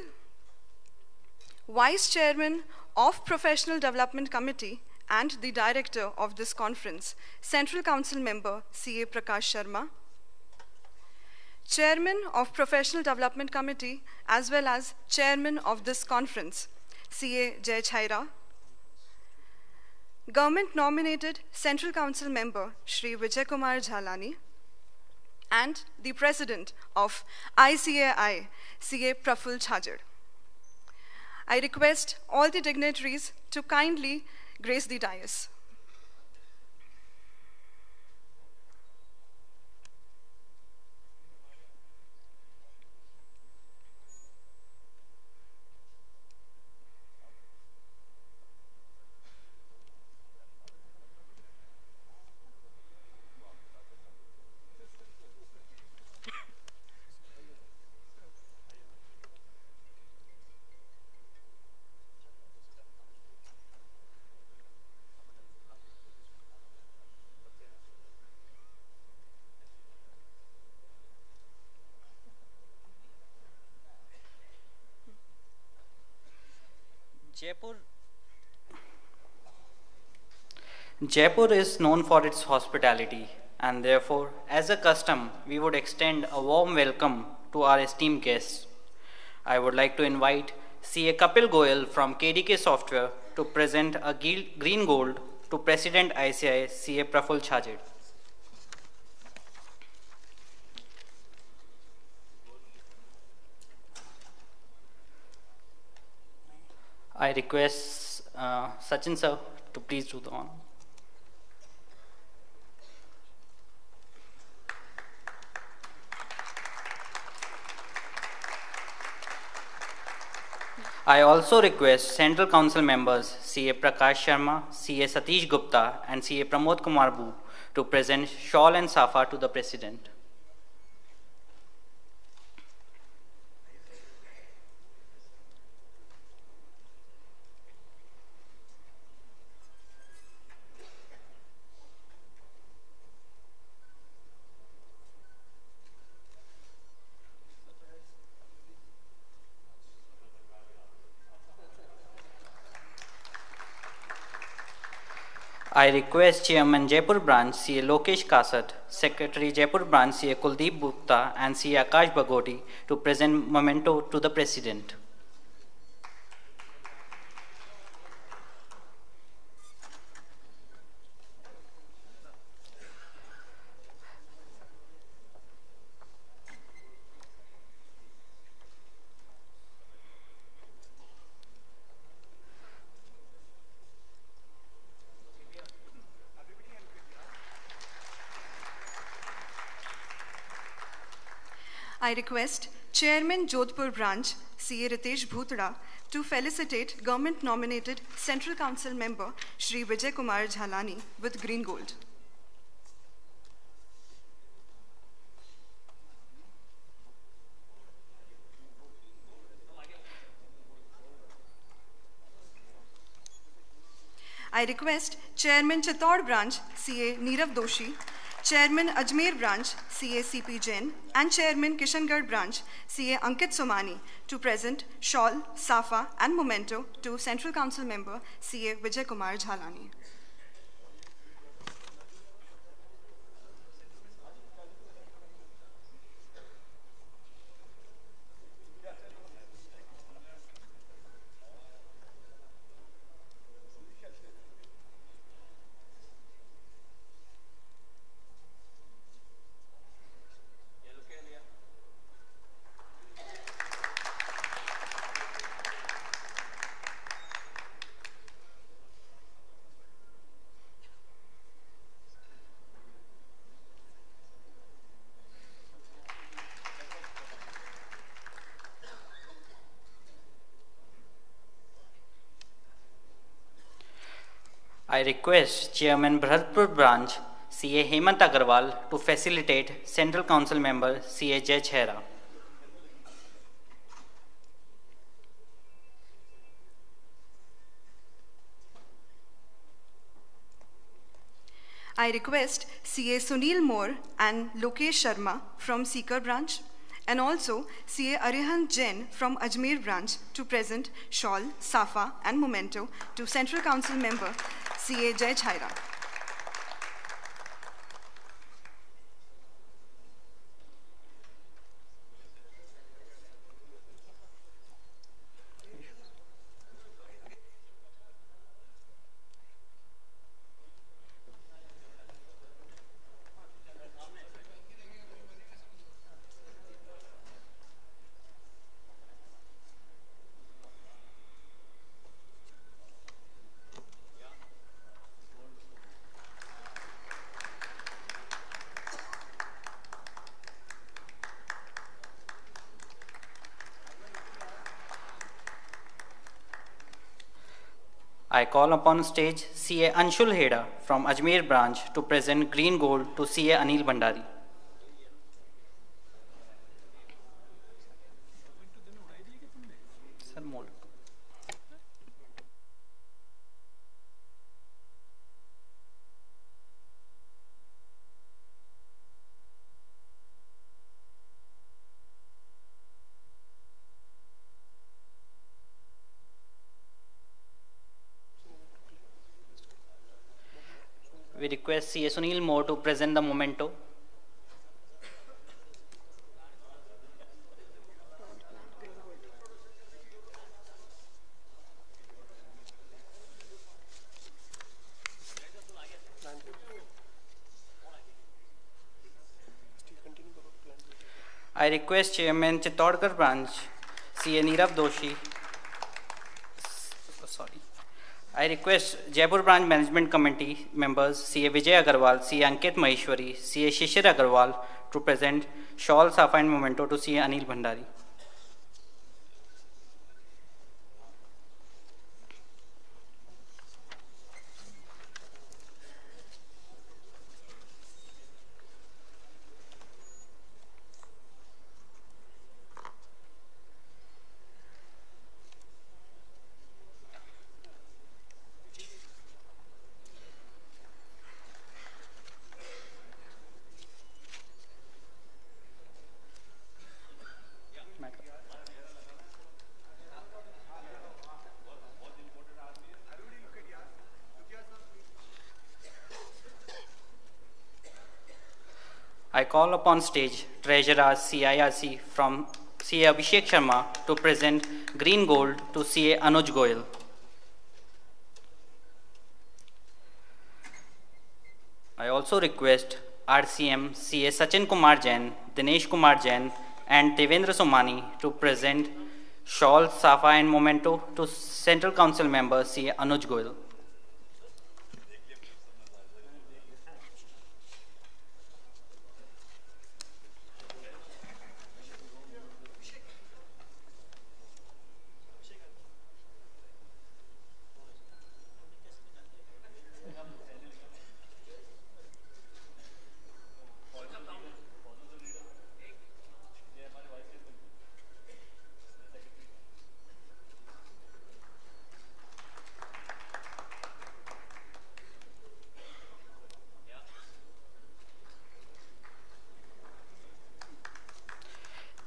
Vice Chairman of Professional Development Committee and the Director of this conference, Central Council member, CA Prakash Sharma. Chairman of Professional Development Committee as well as Chairman of this conference, CA Jay Chaira. Government nominated Central Council member Shri Vijay Kumar Jhalani and the President of ICAI, CA Praful Chhajar. I request all the dignitaries to kindly grace the dais. Jaipur is known for its hospitality, and therefore, as a custom, we would extend a warm welcome to our esteemed guests. I would like to invite CA Kapil Goyal from KDK Software to present a green gold to President ICAI, CA Praful Chhajar. I request Sachin sir to please do the honor. I also request Central Council members CA Prakash Sharma, CA Satish Gupta and CA Pramod Kumar Boo to present shawl and safa to the President. I request Chairman Jaipur Branch CA Lokesh Kasat, Secretary Jaipur Branch CA Kuldeep Gupta and CA Akash Bagoti to present memento to the President. I request Chairman Jodhpur Branch, CA Ritesh Bhutra, to felicitate government-nominated Central Council member Shri Vijay Kumar Jhalani with green gold. I request Chairman Chittor Branch, CA Nirav Doshi, Chairman Ajmer Branch, CA CP Jain, and Chairman Kishangarh Branch, CA Ankit Somani, to present shawl, safa, and memento to Central Council Member, CA Vijay Kumar Jhalani. I request Chairman Bharatpur Branch, CA Hemant Agarwal, to facilitate Central Council Member CA Jay Chhera. I request CA Sunil Moore and Lokesh Sharma from Sikar Branch, and also CA Arihant Jain from Ajmer Branch to present shawl, safa, and memento to Central Council Member CA Jay Chhera. I call upon stage CA Anshul Heda from Ajmer branch to present green gold to CA Anil Bhandari. We request CA Sunil Moore to present the memento. I request Chairman Chittorgarh Branch, CA Nirav Doshi. I request Jaipur Branch Management Committee members CA Vijay Agarwal, CA Ankit Maheshwari, CA Shishir Agarwal to present shawl, safa and memento to CA Anil Bhandari. I call upon stage Treasurer CIRC from CA Abhishek Sharma to present green gold to CA Anuj Goyal. I also request RCM CA Sachin Kumar Jain, Dinesh Kumar Jain and Devendra Somani to present shawl, safa and memento to Central Council Member CA Anuj Goyal.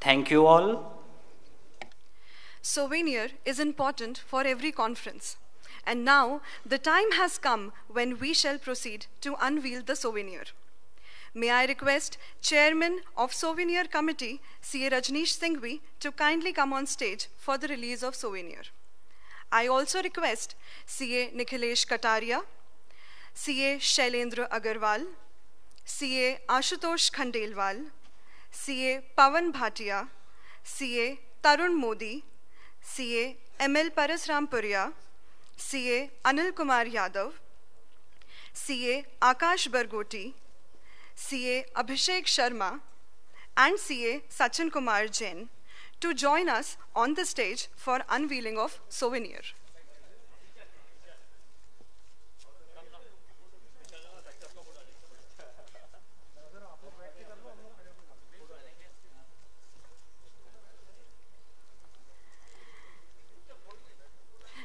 Thank you all. Souvenir is important for every conference. And now the time has come when we shall proceed to unveil the souvenir. May I request Chairman of Souvenir Committee, C.A. Rajneesh Singhvi, to kindly come on stage for the release of souvenir. I also request C.A. Nikhilesh Kataria, C.A. Shailendra Agarwal, C.A. Ashutosh Khandelwal, C.A. Pavan Bhatia, C.A. Tarun Modi, C.A. M.L. Parasram Puria, C.A. Anil Kumar Yadav, C.A. Akash Bargoti, C.A. Abhishek Sharma, and C.A. Sachin Kumar Jain to join us on the stage for unveiling of souvenir.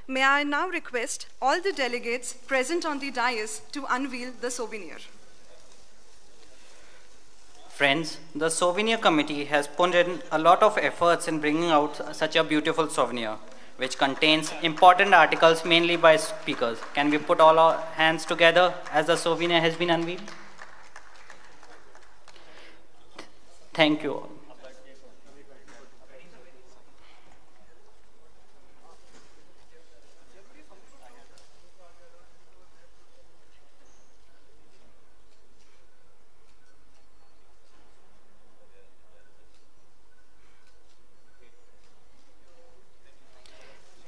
May I now request all the delegates present on the dais to unveil the souvenir. Friends, the Souvenir Committee has put in a lot of efforts in bringing out such a beautiful souvenir, which contains important articles mainly by speakers. Can we put all our hands together as the souvenir has been unveiled? Thank you all.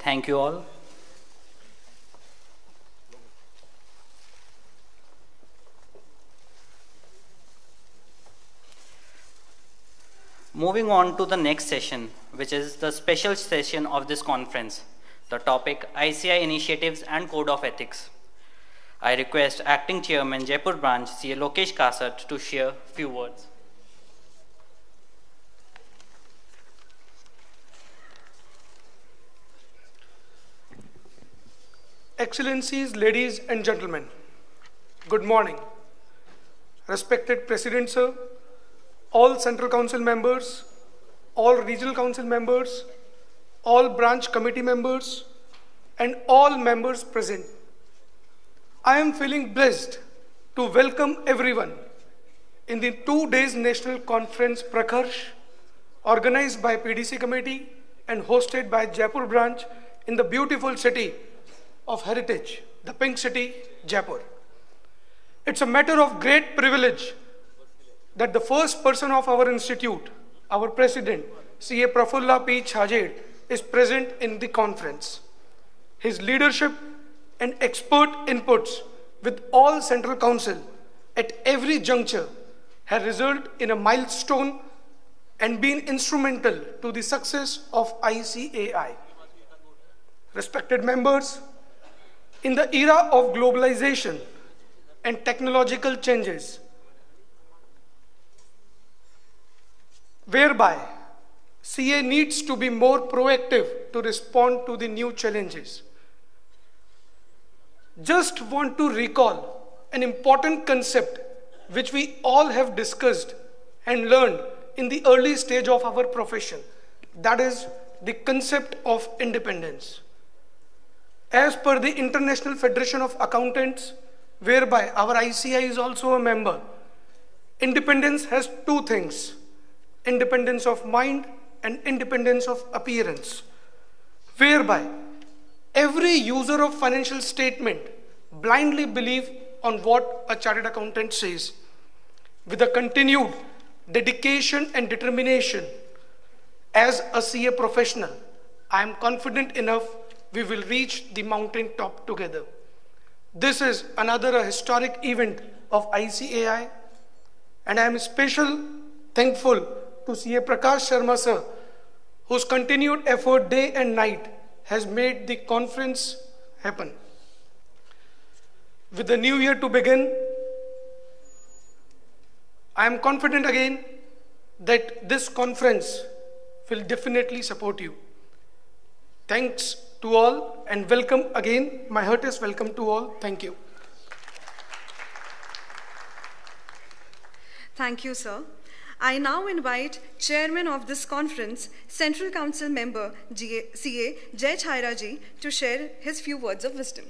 Thank you all. Moving on to the next session, which is the special session of this conference. The topic, ICAI Initiatives and Code of Ethics. I request Acting Chairman Jaipur Branch, C.A. Lokesh Kasat, to share a few words. Excellencies, ladies and gentlemen, good morning. Respected President Sir, all Central Council members, all Regional Council members, all branch committee members, and all members present. I am feeling blessed to welcome everyone in the 2 days National Conference Prakarsh, organized by PDC Committee and hosted by Jaipur branch in the beautiful city of heritage, the Pink City, Jaipur. It's a matter of great privilege that the first person of our institute, our President, C.A. Prafulla P. Chhajed, is present in the conference. His leadership and expert inputs with all Central Council at every juncture have resulted in a milestone and been instrumental to the success of ICAI. Respected members, in the era of globalization and technological changes, whereby CA needs to be more proactive to respond to the new challenges. Just want to recall an important concept which we all have discussed and learned in the early stage of our profession, that is the concept of independence. As per the International Federation of Accountants, whereby our ICAI is also a member, independence has two things, independence of mind and independence of appearance, whereby every user of financial statement blindly believes on what a chartered accountant says. With a continued dedication and determination as a CA professional, I am confident enough we will reach the mountain top together. This is another historic event of ICAI, and I am especially thankful to C.A. Prakash Sharma sir, whose continued effort day and night has made the conference happen. With the new year to begin, I am confident again that this conference will definitely support you. Thanks to all, and welcome again. My heartiest welcome to all. Thank you. Thank you, sir. I now invite Chairman of this conference, Central Council Member CA, Jai Chaira Ji, to share his few words of wisdom.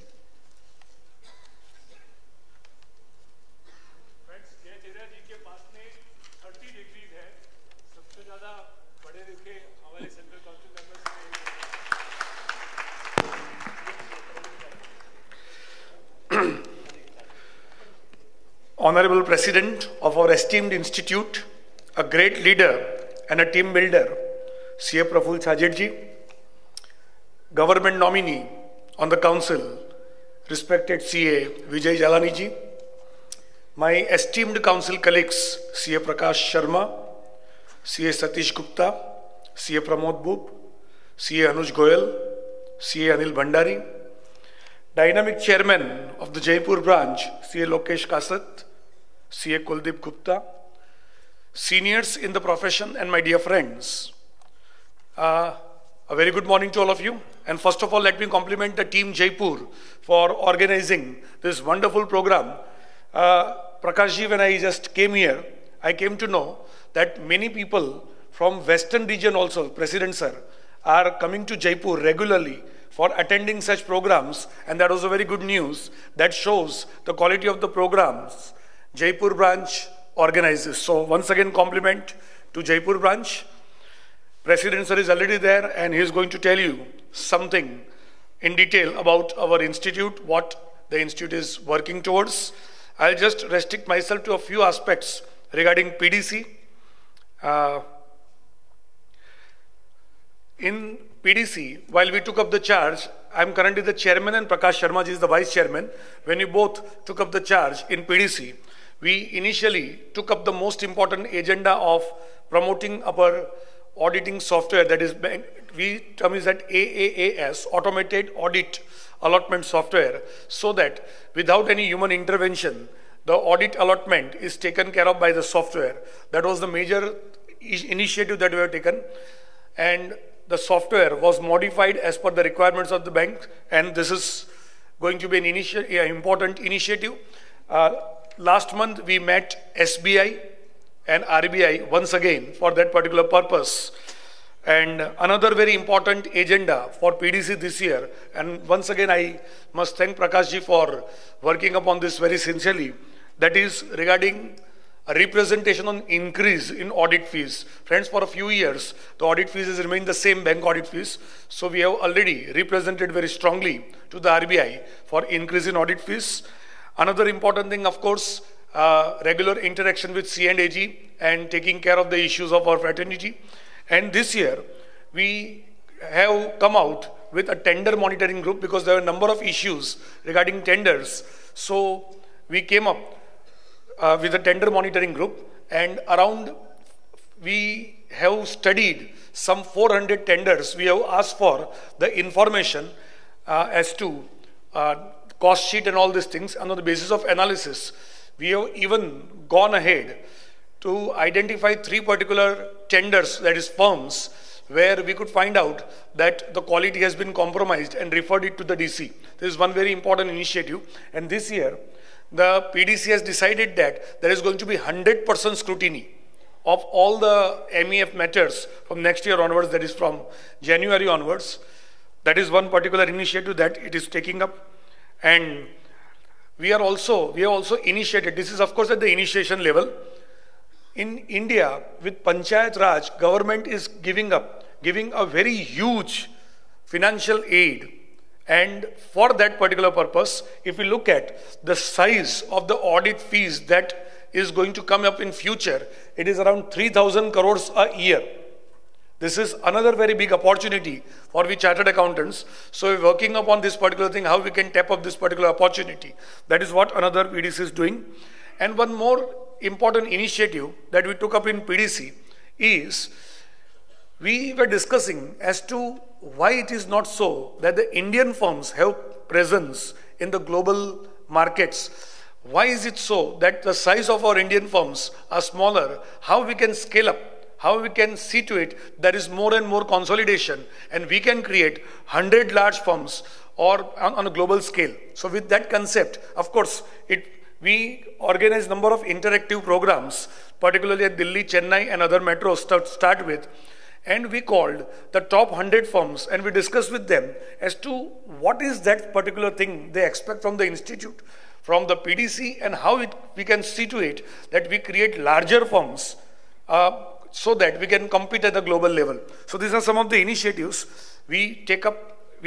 Honorable President of our esteemed institute, a great leader and a team builder, CA Praful Chajed Ji, Government nominee on the Council, respected CA Vijay Jalani Ji, my esteemed Council colleagues, CA Prakash Sharma, CA Satish Gupta, CA Pramod Bhup, CA Anuj Goyal, CA Anil Bhandari, Dynamic Chairman of the Jaipur branch, CA Lokesh Kasat, CA Kuldeep Gupta, seniors in the profession and my dear friends. A very good morning to all of you. And first of all, let me compliment the team Jaipur for organizing this wonderful program. Prakash Ji, when I just came here, I came to know that many people from Western region also, President Sir, are coming to Jaipur regularly for attending such programs, and that was a very good news that shows the quality of the programs Jaipur branch organizes. So once again, compliment to Jaipur branch. President Sir is already there and he is going to tell you something in detail about our institute, what the institute is working towards. I'll just restrict myself to a few aspects regarding PDC. In PDC, while we took up the charge, I'm currently the chairman and Prakash Sharma Ji is the vice chairman. When we both took up the charge in PDC, we initially took up the most important agenda of promoting our auditing software, that is, we term is that AAAS, Automated Audit Allotment Software, so that without any human intervention, the audit allotment is taken care of by the software. That was the major initiative that we have taken. And the software was modified as per the requirements of the bank, and this is going to be an important initiative. Last month we met SBI and RBI once again for that particular purpose. And another very important agenda for PDC this year, and once again I must thank Prakash Ji for working upon this very sincerely, that is regarding a representation on increase in audit fees. Friends, for a few years, the audit fees has remained the same, bank audit fees. So we have already represented very strongly to the RBI for increase in audit fees. Another important thing, of course, regular interaction with C&AG and taking care of the issues of our fraternity. And this year, we have come out with a tender monitoring group because there are a number of issues regarding tenders. So we came up with a tender monitoring group, and around we have studied some 400 tenders. We have asked for the information as to cost sheet and all these things, and on the basis of analysis we have even gone ahead to identify 3 particular tenders, that is firms, where we could find out that the quality has been compromised and referred it to the DC. This is one very important initiative, and this year the PDC has decided that there is going to be 100% scrutiny of all the MEF matters from next year onwards, that is from January onwards. That is one particular initiative that it is taking up. And we have also initiated, this is of course at the initiation level. In India, with Panchayat Raj, government is giving a very huge financial aid. And for that particular purpose, if we look at the size of the audit fees that is going to come up in future, it is around 3,000 crores a year. This is another very big opportunity for we chartered accountants. So we're working upon this particular thing, how we can tap up this particular opportunity. That is what another PDC is doing. And one more important initiative that we took up in PDC is, we were discussing as to why it is not so that the Indian firms have presence in the global markets. Why is it so that the size of our Indian firms are smaller? How we can scale up? How we can see to it there is more and more consolidation and we can create 100 large firms or on a global scale. So with that concept, of course, it We organized a number of interactive programs, particularly at Delhi, Chennai and other metros to start with. And we called the top 100 firms and we discussed with them as to what is that particular thing they expect from the institute, from the PDC, and how we can see to it that we create larger firms so that we can compete at the global level. So these are some of the initiatives we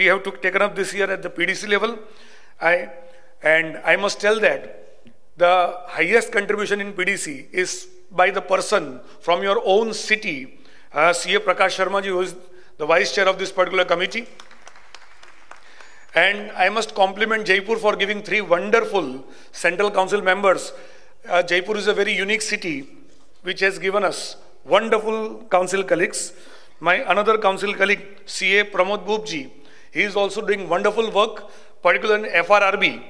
have taken up this year at the PDC level. And I must tell that the highest contribution in PDC is by the person from your own city, CA Prakash Sharma ji, who is the vice chair of this particular committee. And I must compliment Jaipur for giving 3 wonderful central council members. Jaipur is a very unique city which has given us wonderful council colleagues. My another council colleague, CA Pramod Bhup ji, he is also doing wonderful work, particularly in FRRB.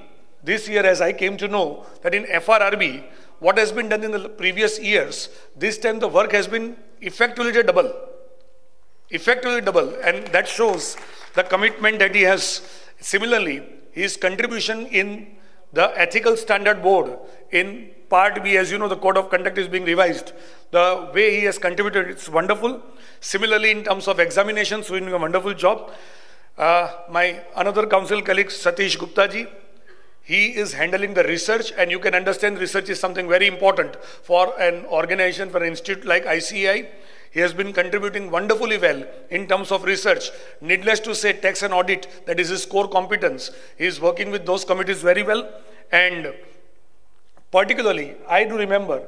This year, as I came to know that in FRRB, what has been done in the previous years, this time the work has been effectively double, and that shows the commitment that he has. Similarly, his contribution in the Ethical Standard Board in Part B, as you know, the Code of Conduct is being revised. The way he has contributed, it's wonderful. Similarly, in terms of examinations, doing a wonderful job. My another council colleague, Satish Gupta ji, he is handling the research, and you can understand research is something very important for an organization, for an institute like ICAI. He has been contributing wonderfully well in terms of research. Needless to say, tax and audit, that is his core competence. He is working with those committees very well. And particularly, I do remember,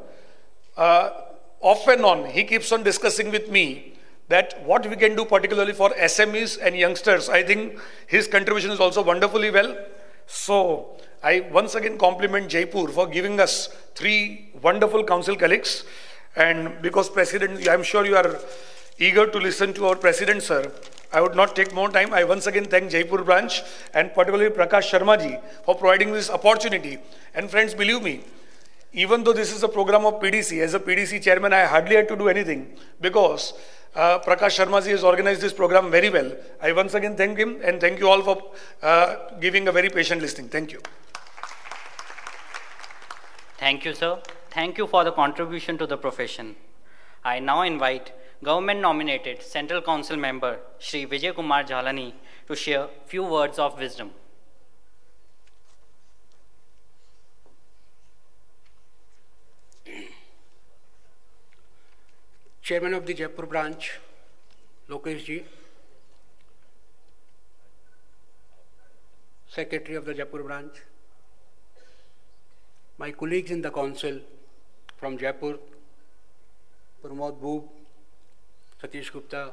off and on, he keeps on discussing with me that what we can do particularly for SMEs and youngsters. I think his contribution is also wonderfully well. So I once again compliment Jaipur for giving us 3 wonderful council colleagues. And because President, I'm sure you are eager to listen to our President, sir, I would not take more time. I once again thank Jaipur branch and particularly Prakash Sharma ji for providing this opportunity. And friends, believe me, even though this is a program of PDC, as a PDC chairman, I hardly had to do anything because Prakash Sharma ji has organized this program very well. I once again thank him and thank you all for giving a very patient listening. Thank you. Thank you, sir. Thank you for the contribution to the profession. I now invite government-nominated Central Council member Shri Vijay Kumar Jhalani to share few words of wisdom. Chairman of the Jaipur branch, Lokesh ji, Secretary of the Jaipur branch, my colleagues in the council from Jaipur, Pramod Bhup, Satish Gupta,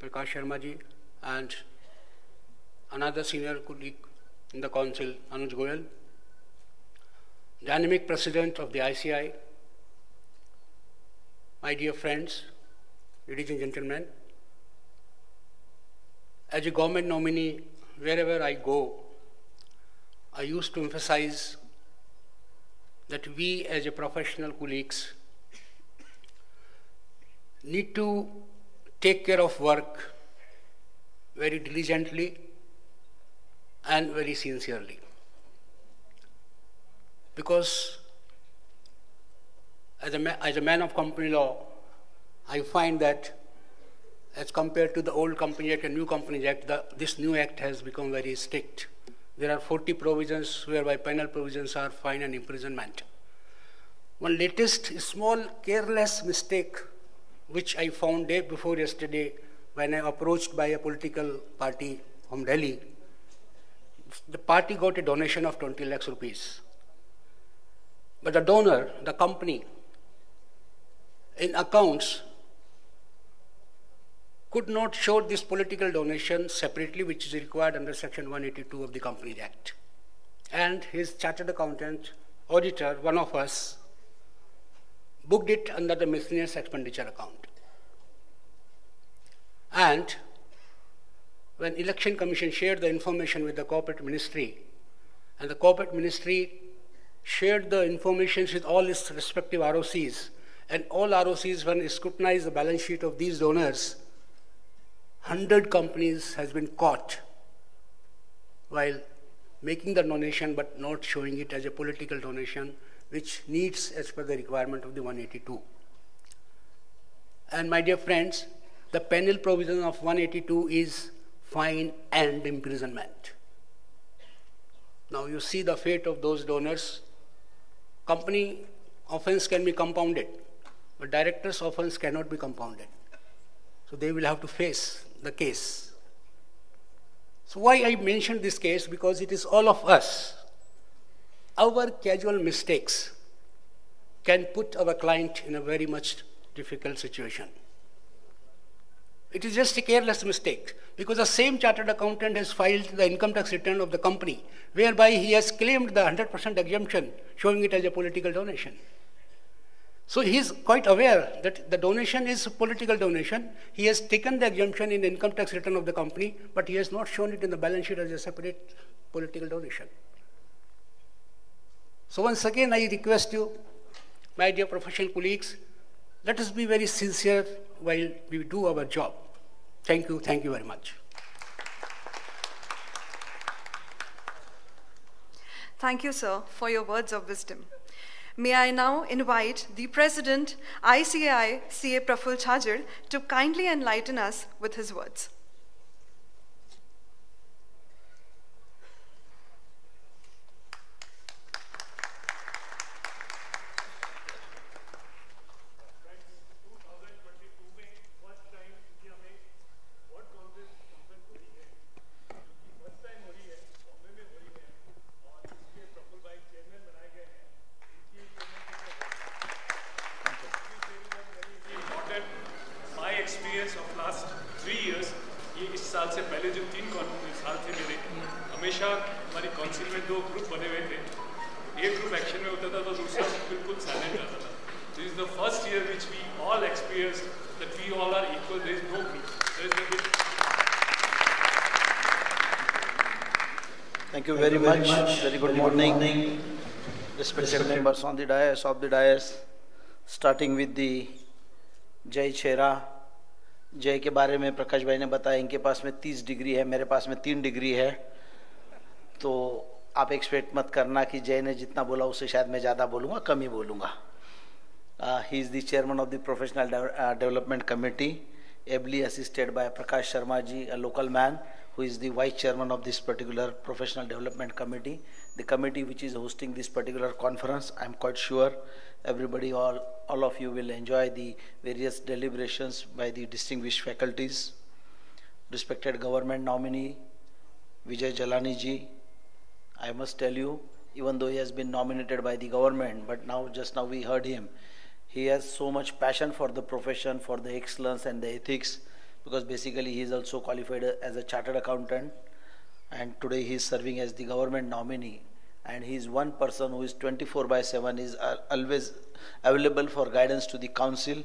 Prakash Sharma ji, and another senior colleague in the council, Anuj Goyal, dynamic president of the ICAI, my dear friends, ladies and gentlemen, as a government nominee, wherever I go, I used to emphasize that we as a professional colleagues need to take care of work very diligently and very sincerely. Because as a man of company law, I find that as compared to the old Company Act and new Companies Act, this new act has become very strict. There are 40 provisions whereby penal provisions are fine and imprisonment. One latest small careless mistake which I found day before yesterday when I approached by a political party from Delhi, the party got a donation of 20 lakhs rupees. But the donor, the company, in accounts could not show this political donation separately, which is required under Section 182 of the Companies Act. And his chartered accountant, auditor, one of us, booked it under the miscellaneous expenditure account. And when Election Commission shared the information with the Corporate Ministry, and the Corporate Ministry shared the information with all its respective ROCs, and all ROCs, when scrutinized the balance sheet of these donors, 100 companies has been caught while making the donation but not showing it as a political donation, which needs as per the requirement of the 182. And my dear friends, the penal provision of 182 is fine and imprisonment. Now you see the fate of those donors. Company offense can be compounded, but director's offense cannot be compounded. So they will have to face the case. So why I mentioned this case? Because it is all of us. Our casual mistakes can put our client in a very much difficult situation. It is just a careless mistake, because the same chartered accountant has filed the income tax return of the company, whereby he has claimed the 100% exemption, showing it as a political donation. So he is quite aware that the donation is a political donation. He has taken the exemption in the income tax return of the company, but he has not shown it in the balance sheet as a separate political donation. So once again, I request you, my dear professional colleagues, let us be very sincere while we do our job. Thank you very much. Thank you, sir, for your words of wisdom. May I now invite the President, ICAI, CA Praful Chhajjar, to kindly enlighten us with his words. Very good morning. Respected members on the dais, starting with the Jai Chera. Jai के बारे में प्रकाश भाई ने बताया, इनके पास में 30 degree है, मेरे पास में 3 डिग्री है, तो आप एक्सपेक्ट मत करना कि जय ने जितना बोला उससे शायद मैं ज़्यादा बोलूँगा, कम ही बोलूँगा. He is the chairman of the Professional Development Committee, ably assisted by Prakash Sharma ji, a local man, who is the vice chairman of this particular Professional Development Committee, the committee which is hosting this particular conference. I am quite sure everybody, all of you will enjoy the various deliberations by the distinguished faculties. Respected government nominee, Vijay Jalani ji, I must tell you, even though he has been nominated by the government, but now just now we heard him, he has so much passion for the profession, for the excellence and the ethics, because basically he is also qualified as a chartered accountant, and today he is serving as the government nominee, and he is one person who is 24/7 is always available for guidance to the council.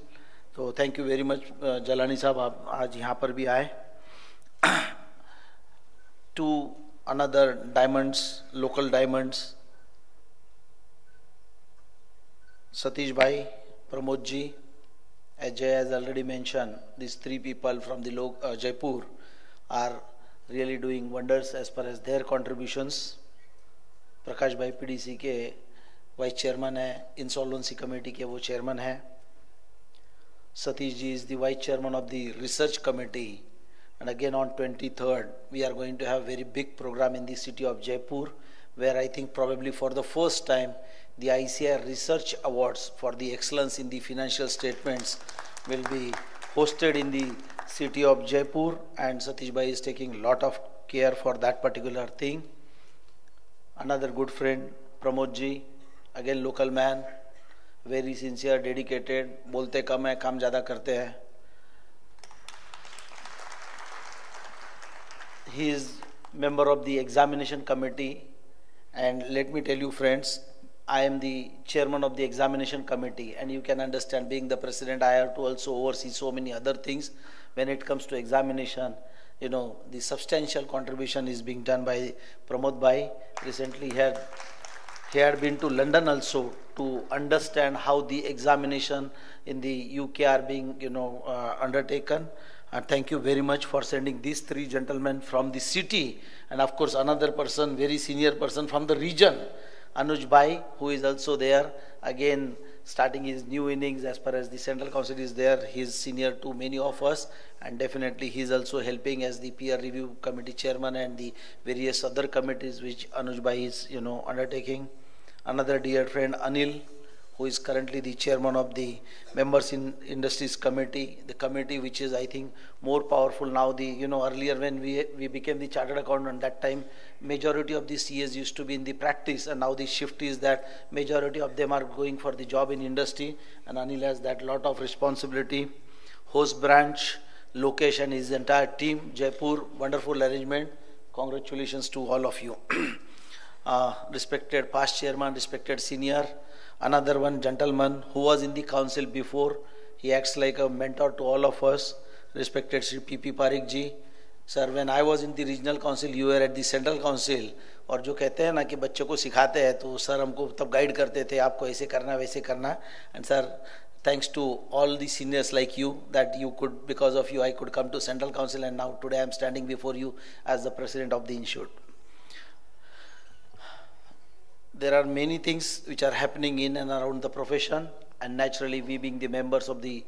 So thank you very much, Jalani sahab, aap aaj yahan par bhi aaye. To another diamonds, local diamonds, Satish bhai, Pramod ji, as Jay has already mentioned, these three people from the Jaipur are really doing wonders as far as their contributions. Prakash bhai PDC के vice chairman है, insolvency committee के वो chairman है. Satish ji is the vice chairman of the research committee, and again on 23rd we are going to have a very big program in the city of Jaipur, where I think probably for the first time the ICAI Research Awards for the excellence in the financial statements will be hosted in the city of Jaipur, and Satish bhai is taking lot of care for that particular thing. Another good friend, Pramod ji, again local man, very sincere, dedicated, बोलते कम है, काम ज़्यादा करते हैं. He is member of the examination committee, and let me tell you friends, I am the chairman of the examination committee, and you can understand, being the president, I have to also oversee so many other things. When it comes to examination, you know, the substantial contribution is being done by Pramod bhai. Recently he had been to London also to understand how the examination in the UK are being undertaken, And thank you very much for sending these three gentlemen from the city, and of course another person, very senior person from the region, Anuj Bhai, who is also there, again starting his new innings as far as the Central Council is there. He is senior to many of us, and definitely he is also helping as the peer review committee chairman and the various other committees which Anuj Bhai is, you know, undertaking. Another dear friend, Anil, who is currently the chairman of the Members in Industries Committee, the committee which is, I think, more powerful now. The, you know, earlier when we became the Chartered Accountant, that time majority of the CAs used to be in the practice, and now the shift is that majority of them are going for the job in industry, and Anil has that lot of responsibility. Host branch, Lokesh and his entire team, Jaipur, wonderful arrangement. Congratulations to all of you. Respected past chairman, respected senior, another one gentleman who was in the council before, he acts like a mentor to all of us, respected Sri P.P. Parikh ji. Sir, when I was in the regional council, you were at the central council, और जो कहते हैं ना कि बच्चों को सिखाते हैं, तो सर हमको तब गाइड करते थे, आपको ऐसे करना वैसे करना. And sir, thanks to all the seniors like you, that you could, because of you I could come to central council, and now today I am standing before you as the president of the institute. There are many things which are happening in and around the profession, and naturally we being the members of the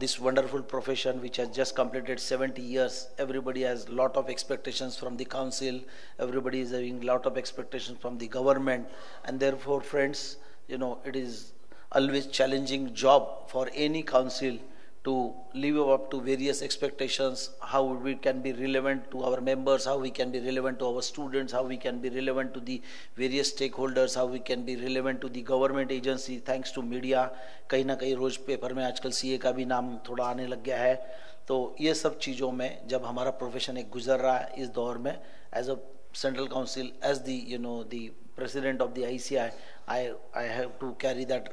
this wonderful profession which has just completed 70 years, everybody has a lot of expectations from the council, everybody is having a lot of expectations from the government, and therefore friends, you know, it is always challenging job for any council to live up to various expectations, how we can be relevant to our members, how we can be relevant to our students, how we can be relevant to the various stakeholders, how we can be relevant to the government agency, thanks to media. कहीं ना कहीं रोज paper में आजकल CA का भी नाम थोड़ा आने लग गया है, तो ये सब चीज़ों में जब हमारा प्रोफेशन एक गुजर रहा है इस दौर में, as a central council, as the you know the President of the ICAI, I have to carry that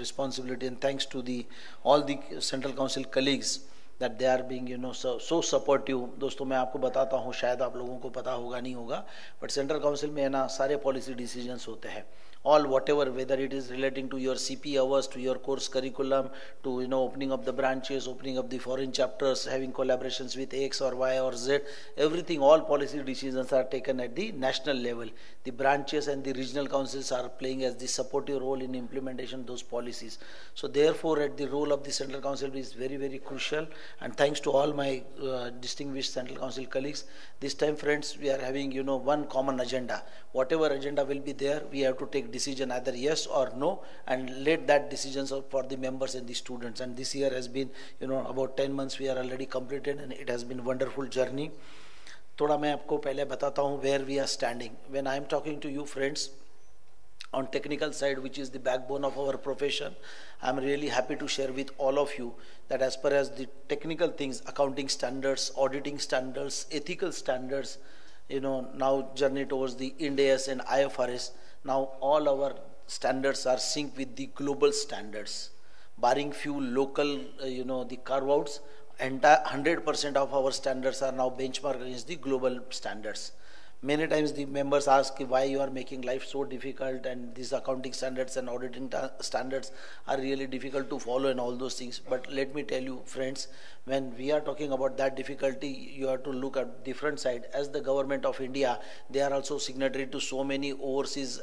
responsibility, and thanks to the all the Central Council colleagues that they are being so supportive. दोस्तों मैं आपको बताता हूँ, शायद आप लोगों को पता होगा नहीं होगा, but Central Council में है ना सारे policy decisions होते हैं, all whatever, whether it is relating to your CP hours, to your course curriculum, to opening up the branches, opening up the foreign chapters, having collaborations with X or Y or Z, everything, all policy decisions are taken at the national level. The branches and the regional councils are playing as the supportive role in implementation of those policies. So therefore, at the role of the Central Council is very, very crucial. And thanks to all my distinguished Central Council colleagues, this time, friends, we are having one common agenda. Whatever agenda will be there, we have to take decision either yes or no, and let that decisions for the members and the students. And this year has been about 10 months we are already completed, and it has been wonderful journey. थोड़ा मैं आपको पहले बताता हूँ where we are standing. When I am talking to you, friends, on technical side, which is the backbone of our profession, I am really happy to share with all of you that as far as the technical things, accounting standards, auditing standards, ethical standards, now journey towards the Ind AS and IFRS, now all our standards are synced with the global standards, barring few local, the carve-outs, and 100% of our standards are now benchmarked against the global standards. Many times the members ask why you are making life so difficult, and these accounting standards and auditing standards are really difficult to follow and all those things. But let me tell you, friends, when we are talking about that difficulty, you have to look at different side. As the government of India, they are also signatory to so many overseas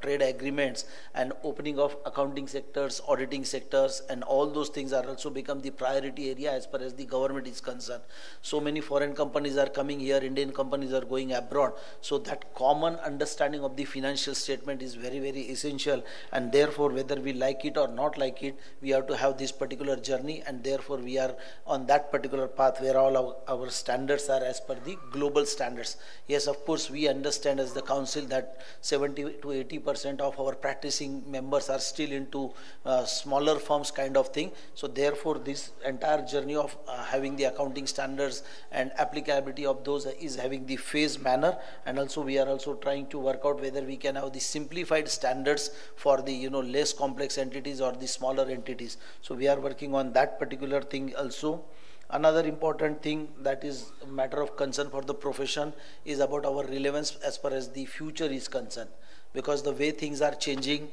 trade agreements, and opening of accounting sectors, auditing sectors, and all those things are also become the priority area as far as the government is concerned. So many foreign companies are coming here, Indian companies are going abroad. So that common understanding of the financial statement is very, very essential, and therefore whether we like it or not like it, we have to have this particular journey, and therefore we are on that particular path where all our standards are as per the global standards. Yes, of course, we understand as the council that 70 to 80% of our practicing members are still into smaller firms kind of thing. So therefore this entire journey of having the accounting standards and applicability of those is having the phase manner. And also we are also trying to work out whether we can have the simplified standards for the less complex entities or the smaller entities. So we are working on that particular thing also. Another important thing that is a matter of concern for the profession is about our relevance as far as the future is concerned, because the way things are changing,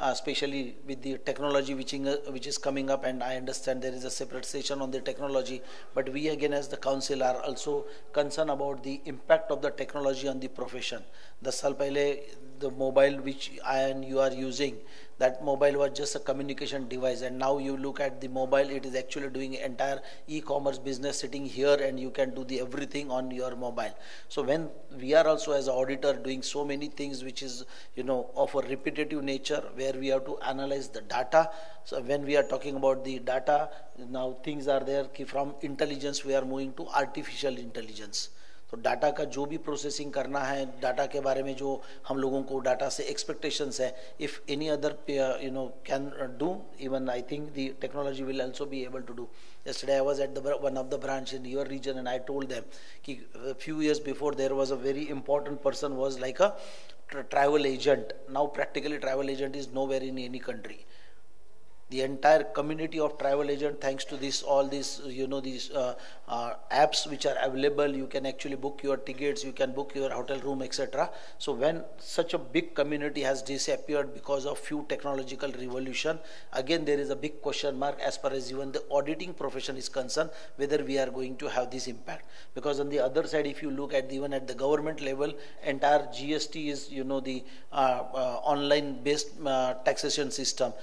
especially with the technology which is coming up, and I understand there is a separate session on the technology, but we again as the council are also concerned about the impact of the technology on the profession. 10 साल पहले the mobile which I and you are using, that mobile was just a communication device, and now you look at the mobile, it is actually doing entire e-commerce business sitting here, and you can do the everything on your mobile. So when we are also as an auditor doing so many things which is, you know, of a repetitive nature, where we have to analyze the data. So when we are talking about the data, now things are there ki from intelligence we are moving to artificial intelligence. तो data का जो भी processing करना है, data के बारे में जो हम लोगों को डाटा से एक्सपेक्टेशंस है, if any other you know can do, even I think the technology will also be able to do. Yesterday I was at one of the branch in your region, and I told them कि a few years before there was a very important person was like a travel agent. Now practically travel agent is nowhere in any country. The entire community of travel agent, thanks to this, all these, you know, these apps which are available, you can actually book your tickets, you can book your hotel room, etc. So when such a big community has disappeared because of few technological revolution, again there is a big question mark as far as even the auditing profession is concerned, whether we are going to have this impact. Because on the other side, if you look at even at the government level, entire GST is, you know, the online based taxation system.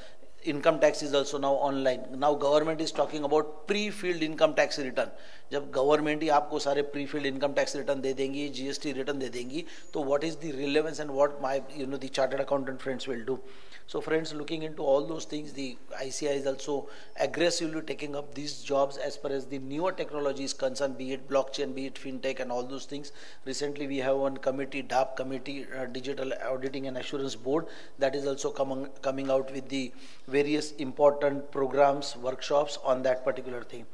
Income tax is also now online. Now government is talking about pre-filled income tax return. जब government ही आपको सारे pre-filled income tax return दे देंगी, GST return दे देंगी, तो what is the relevance and what my, you know, the chartered accountant friends will do. So friends, looking into all those things, the ICAI is also aggressively taking up these jobs as far as the newer technology is concerned, be it blockchain, be it fintech and all those things. Recently we have one committee, DAP committee, Digital Auditing and Assurance Board, that is also coming out with the various important programs, workshops on that particular thing.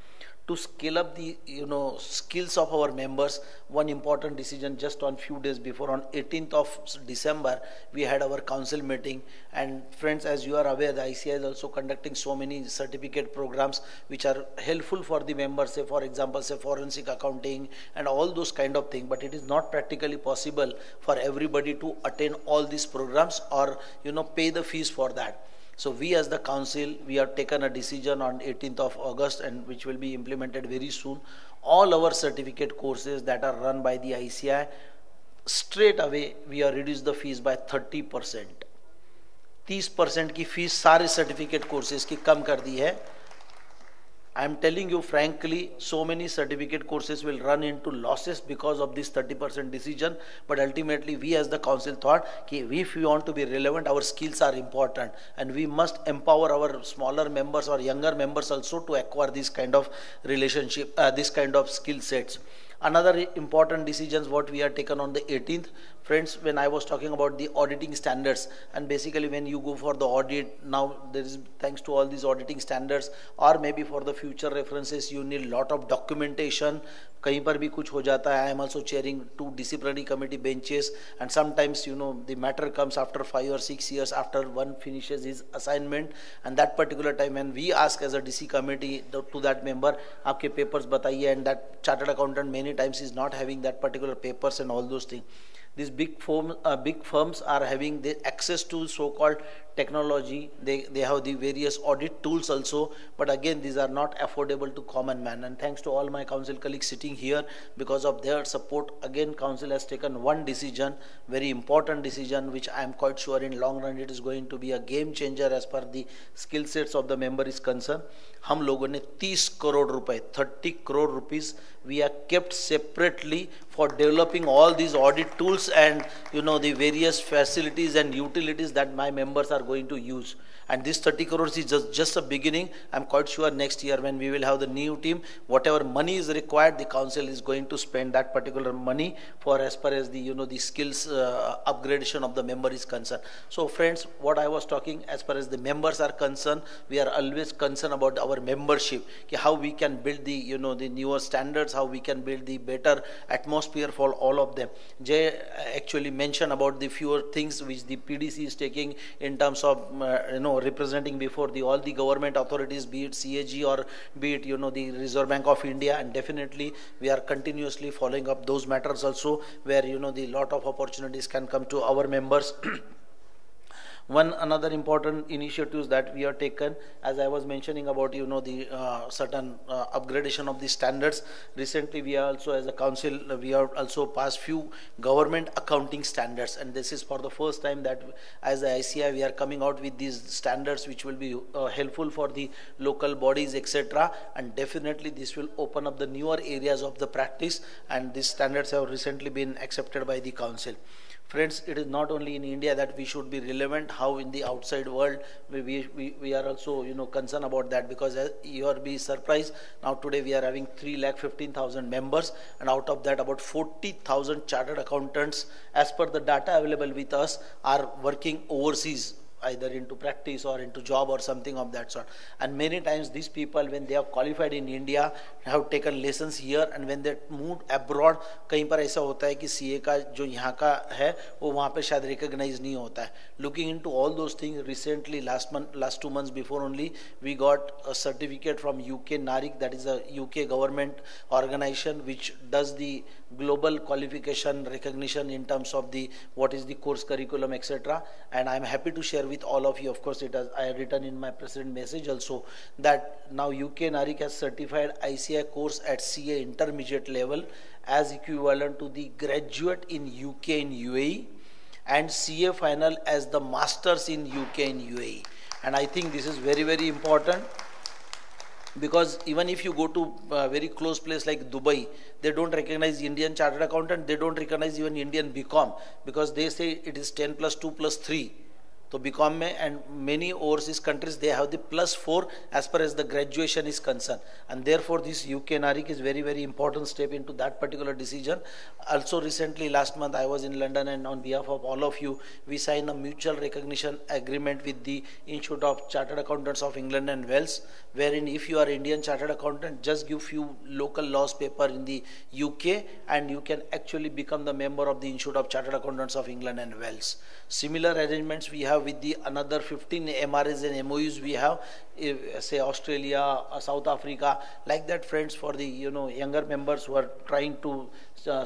To scale up the, you know, skills of our members, one important decision just on few days before, on 18th of December, we had our council meeting. And friends, as you are aware, the ICAI is also conducting so many certificate programs which are helpful for the members, say for example, say forensic accounting and all those kind of things. But it is not practically possible for everybody to attend all these programs or, you know, pay the fees for that. So we as the council, we have taken a decision on 18th of August and which will be implemented very soon. All our certificate courses that are run by the ICAI, straight away we have reduced the fees by 30%. 30% की fees सारे certificate courses की कम कर दी है. I am telling you frankly, so many certificate courses will run into losses because of this 30% decision. But ultimately, we as the council thought that if we want to be relevant, our skills are important. And we must empower our smaller members or younger members also to acquire this kind of relationship, this kind of skill sets. Another important decisions what we have taken on the 18th. Friends, when I was talking about the auditing standards, and basically when you go for the audit, now there is, thanks to all these auditing standards, or maybe for the future references, you need lot of documentation. कहीं पर भी कुछ हो जाता है. I am also chairing 2 disciplinary committee benches, and sometimes, you know, the matter comes after 5 or 6 years after one finishes his assignment, and that particular time when we ask as a DC committee to that member, आपके papers बताइए, and that chartered accountant many times is not having that particular papers and all those things. These big firms are having the access to so-called technology. They have the various audit tools also, but again these are not affordable to common man. And thanks to all my council colleagues sitting here, because of their support, again council has taken one decision, very important decision, which I am quite sure in long run it is going to be a game changer as per the skill sets of the member is concerned. हम लोगों ने 30 crore rupees we have kept separately for developing all these audit tools and, you know, the various facilities and utilities that my members are going to use. And this 30 crores is just a beginning. I'm quite sure next year when we will have the new team, whatever money is required, the council is going to spend that particular money for as far as the, you know, the skills upgradation of the member is concerned. So friends, what I was talking as far as the members are concerned, we are always concerned about our membership, how we can build the, you know, the newer standards, how we can build the better atmosphere for all of them. Jay actually mentioned about the fewer things which the PDC is taking in terms of, you know, representing before the all the government authorities, be it CAG or be it, you know, the Reserve Bank of India, and definitely we are continuously following up those matters also, where, you know, the lot of opportunities can come to our members. One another important initiatives that we have taken, as I was mentioning about, you know, the certain upgradation of the standards. Recently we are also, as a council, we have also passed few government accounting standards, and this is for the first time that as the ICAI we are coming out with these standards which will be helpful for the local bodies, etc. And definitely this will open up the newer areas of the practice, and these standards have recently been accepted by the council. Friends, it is not only in India that we should be relevant, how in the outside world we are also, you know, concerned about that, because you are be surprised. Now today we are having 3,15,000 members, and out of that about 40,000 chartered accountants, as per the data available with us, are working overseas, either into practice or into job or something of that sort. And many times these people, when they have qualified in India, have taken lessons here, and when they moved abroad, कहीं पर ऐसा होता है कि CA का जो यहाँ का है वो वहाँ पे शायद recognized नहीं होता है. Looking into all those things, recently last 2 months before only, we got a certificate from UK NARIC, that is a UK government organization which does the global qualification recognition in terms of the what is the course curriculum, etc. And I am happy to share with all of you, of course, it has, I have written in my precedent message also, that now UK NARIC has certified ICAI course at CA intermediate level as equivalent to the graduate in UK in UAE, and CA final as the masters in UK in UAE. And I think this is very, very important, because even if you go to a very close place like Dubai, they don't recognize Indian chartered accountant, they don't recognize even Indian BCom, because they say it is 10 plus 2 plus 3. So BCom mein, and many overseas countries, they have the +4 as far as the graduation is concerned. And therefore this UK NARIC is very, very important step into that particular decision. Also recently last month I was in London, and on behalf of all of you, we signed a mutual recognition agreement with the Institute of Chartered Accountants of England and Wales, wherein if you are Indian chartered accountant, just give few local laws paper in the UK and you can actually become the member of the Institute of Chartered Accountants of England and Wales. Similar arrangements we have with the another 15 MRAs and MOUs we have, say Australia, South Africa, like that, friends. For the, you know, younger members who are trying to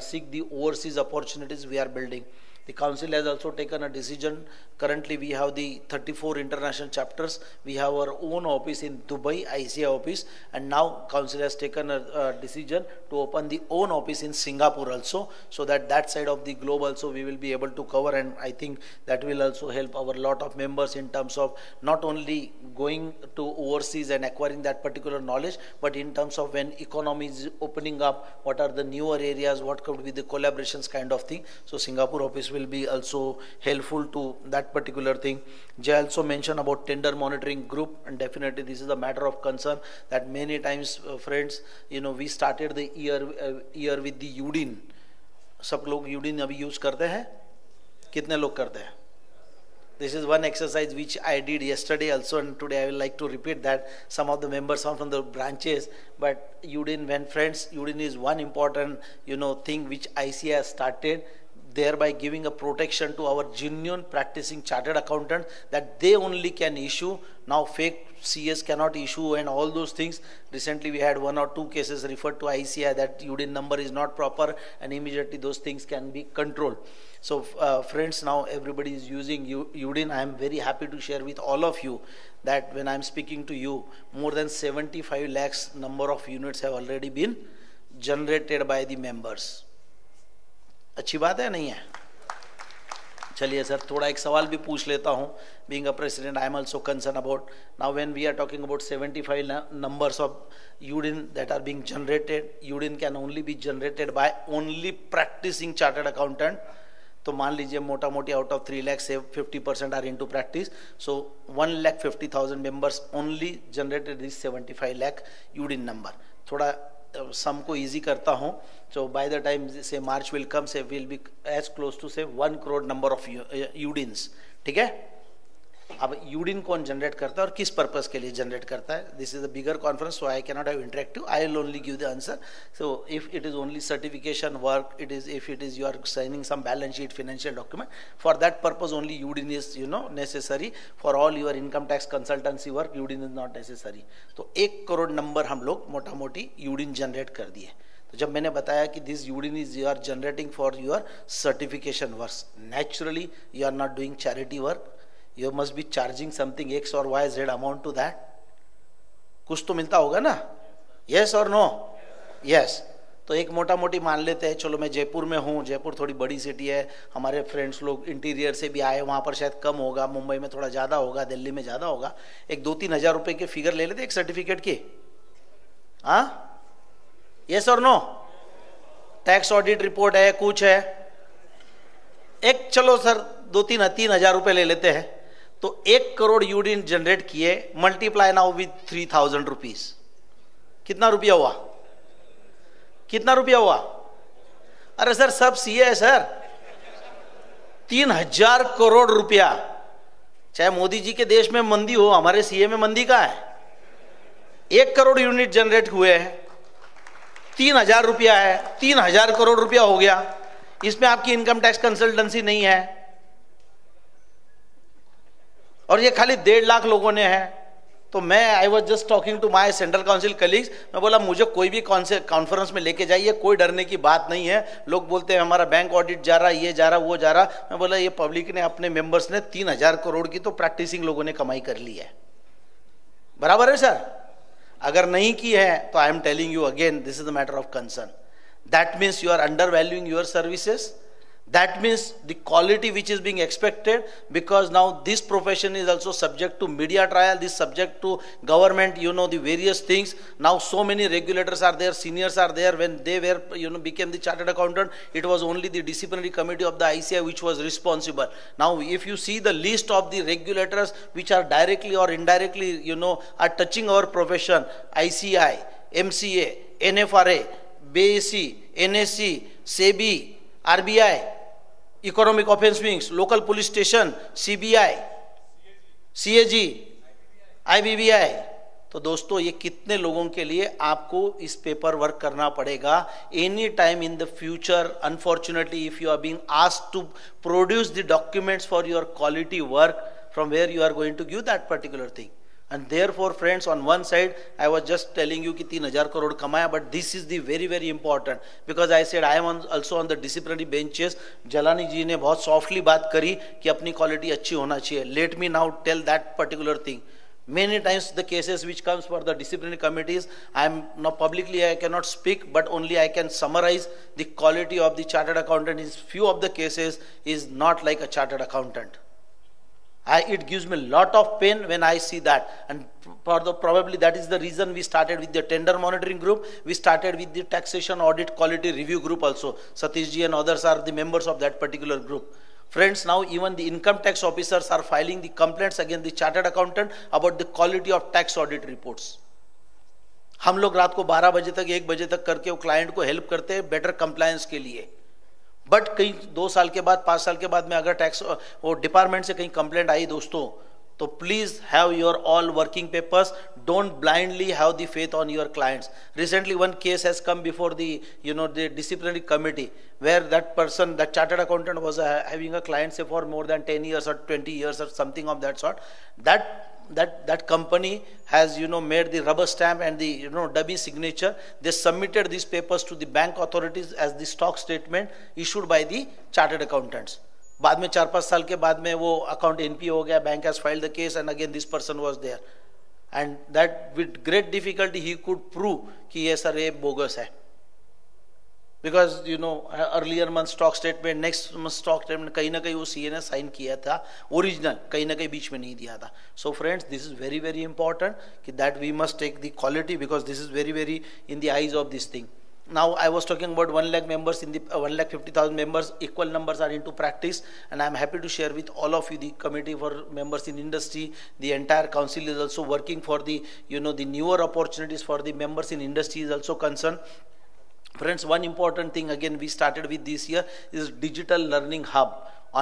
seek the overseas opportunities, we are building. The council has also taken a decision. Currently we have the 34 international chapters, we have our own office in Dubai, ICAI office, and now council has taken a decision to open the own office in Singapore also, so that that side of the globe also we will be able to cover. And I think that will also help our lot of members in terms of not only going to overseas and acquiring that particular knowledge, but in terms of when economy is opening up, what are the newer areas, what could be the collaborations kind of thing. So Singapore office will be also helpful to that particular thing. Jay also mentioned about tender monitoring group, and definitely this is a matter of concern that many times, friends, you know, we started the year with the UDIN. सब लोग UDIN अभी use करते हैं? कितने लोग करते हैं? This is one exercise which I did yesterday also, and today I will like to repeat that. Some of the members are from the branches, but UDIN, when friends, UDIN is one important, you know, thing which ICAI has started, thereby giving a protection to our genuine practicing chartered accountant, that they only can issue. Now fake CS cannot issue and all those things. Recently we had 1 or 2 cases referred to ICAI that UDIN number is not proper, and immediately those things can be controlled. So friends, now everybody is using UDIN. I am very happy to share with all of you that when I am speaking to you, more than 75 lakhs number of units have already been generated by the members. अच्छी बात है, नहीं है? चलिए sir, थोड़ा एक सवाल भी पूछ लेता हूँ. Being a president, I am also concerned about, now when we are talking about 75 numbers of UDIN that are being generated, UDIN can only be generated by only practicing chartered accountant. तो मान लीजिए मोटा मोटी out of 3 lakh, say 50% are into practice, so 1,50,000 members only generated this 75 lakh UDIN number. थोड़ा सम को easy करता हूँ. So by the time say March will come, say we will be as close to say 1 crore number of UDINs. ठीक है? अब UDIN कौन generate करता है और किस पर्पस के लिए जनरेट करता है? This is a bigger conference, so I cannot have interactive. I will only give the answer. So if it is only certification work, it is, if it is you are signing some balance sheet, financial document, for that purpose only UDIN is, you know, necessary. For all your income tax consultancy work, UDIN is not necessary. तो 1 crore number हम लोग मोटा मोटी UDIN generate कर दिए. तो जब मैंने बताया कि this UDIN is you are generating for your certification works, naturally you are not doing charity work. you must be charging something X or Y Z amount to that. कुछ तो मिलता होगा ना? Yes or no? Yes. तो एक मोटा मोटी मान लेते हैं, चलो मैं जयपुर में हूँ, जयपुर थोड़ी बड़ी सिटी है, हमारे फ्रेंड्स लोग इंटीरियर से भी आए, वहाँ पर शायद कम होगा, मुंबई में थोड़ा ज़्यादा होगा, दिल्ली में ज़्यादा होगा, एक 2-3 हज़ार रुपये के फिगर ले लेते एक सर्टिफिकेट की, हाँ? यस और नो? टैक्स ऑडिट रिपोर्ट है, कुछ है, एक चलो सर 2-3 हज़ार रुपये ले लेते हैं, तो 1 करोड़ यूडीन जनरेट किए, मल्टीप्लाई नाउ विद 3,000 रुपीज़, कितना रुपया हुआ? कितना रुपया हुआ? अरे सर सब सीए है सर, 3,000 करोड़ रुपया। चाहे मोदी जी के देश में मंदी हो, हमारे सीए में मंदी का है। 1 करोड़ यूनिट जनरेट हुए हैं, 3,000 रुपया है, 3,000 करोड़ रुपया हो गया। इसमें आपकी इनकम टैक्स कंसल्टेंसी नहीं है, और ये खाली 1.5 लाख लोगों ने है। तो मैं I was just talking to my central council colleagues, मैं बोला मुझे कोई भी कॉन्फ्रेंस में लेके जाइए, कोई डरने की बात नहीं है। लोग बोलते हैं हमारा बैंक ऑडिट जा रहा, ये जा रहा, वो जा रहा। मैं बोला ये पब्लिक ने, अपने मेंबर्स ने 3,000 करोड़ की तो प्रैक्टिसिंग लोगों ने कमाई कर ली है, बराबर है सर? अगर नहीं की है तो I am telling you again, this is the matter of concern. That means you are undervaluing your services, that means the quality which is being expected, because now this profession is also subject to media trial, this subject to government, you know, the various things. Now so many regulators are there, seniors are there. When they were, you know, became the chartered accountant, it was only the disciplinary committee of the ICAI which was responsible. Now if you see the list of the regulators which are directly or indirectly, you know, are touching our profession, ICAI, MCA, NFRA, BAC, NSC, SEBI, RBI, Economic Offence Wings, Local Police Station, CBI, CAG, IBBI. तो दोस्तों ये कितने लोगों के लिए आपको इस paper work करना पड़ेगा। Any time in the future, unfortunately if you are being asked to produce the documents for your quality work, from where you are going to give that particular thing. And therefore, friends, on one side, I was just telling you that 3,000 crore kamaya, but this is the very, very important, because I said I am also on the disciplinary benches. Jalani ji ne बहुत softly बात करी कि अपनी quality अच्छी होना चाहिए. Let me now tell that particular thing. Many times the cases which comes for the disciplinary committees, I am not publicly, I cannot speak, but only I can summarize the quality of the chartered accountant. In few of the cases, is not like a chartered accountant. It gives me a lot of pain when I see that, and probably that is the reason we started with the tender monitoring group, we started with the taxation audit quality review group also. Satish ji and others are the members of that particular group. Friends, now even the income tax officers are filing the complaints against the chartered accountant about the quality of tax audit reports. हम लोग रात को 12 बजे तक 1 बजे तक करके वो क्लाइंट को हेल्प करते हैं बेटर कंप्लायंस के लिए, बट कहीं 2 साल के बाद, 5 साल के बाद में अगर टैक्स वो डिपार्टमेंट से कहीं कंप्लेंट आई दोस्तों, तो please have your all working papers, don't blindly have the faith on your clients. Recently one case has come before the, you know, the disciplinary committee, where that person, that chartered accountant was having a client से for more than 10 years और 20 years और something of that sort. That company has, you know, made the rubber stamp and the, you know, dummy signature. They submitted these papers to the bank authorities as the stock statement issued by the chartered accountants. बाद में 4-5 साल के बाद में वो account NP हो गया. Bank has filed the case and again this person was there, and that with great difficulty he could prove कि ये सर ये bogus है. Because, you know, earlier month stock statement, next month stock statement, कहीं ना कहीं वो CA ने sign किया था ओरिजिनल, कहीं ना कहीं बीच में नहीं दिया था. So friends, this is very very important कि that we must take the quality, because this is very very in the eyes of this thing. Now I was talking about 1 lakh members in the 1,50,000 members. Equal numbers are into practice, and I am happy to share with all of you the committee for members in industry. The entire council is also working for the, you know, the newer opportunities for the members in industry is also concerned. Friends, one important thing again we started with this year is digital learning hub,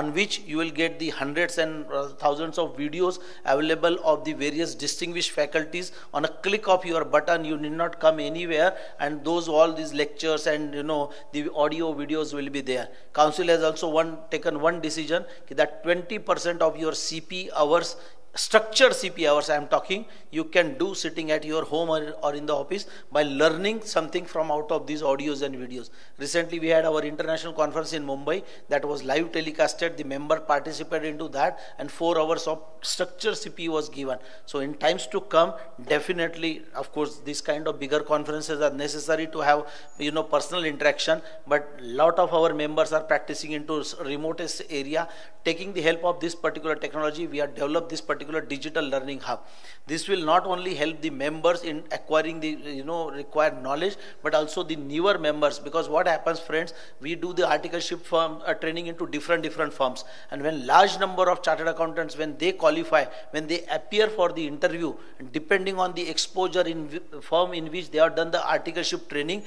on which you will get the hundreds and thousands of videos available of the various distinguished faculties. On a click of your button, you need not come anywhere, and those, all these lectures and, you know, the audio videos will be there. Council has also taken one decision that 20% of your CP hours structured CP hours I am talking, you can do sitting at your home or in the office by learning something from out of these audios and videos. Recently we had our international conference in Mumbai that was live telecasted, the member participated into that and 4 hours of structured CP was given. So in times to come, definitely, of course, these kind of bigger conferences are necessary to have, you know, personal interaction, but lot of our members are practicing into remotest area, taking the help of this particular technology. We have developed this particular digital learning hub. This will not only help the members in acquiring the, you know, required knowledge, but also the newer members, because what happens, friends, we do the articleship firm training into different firms, and when large number of chartered accountants, when they qualify, when they appear for the interview, depending on the exposure in firm in which they have done the articleship training,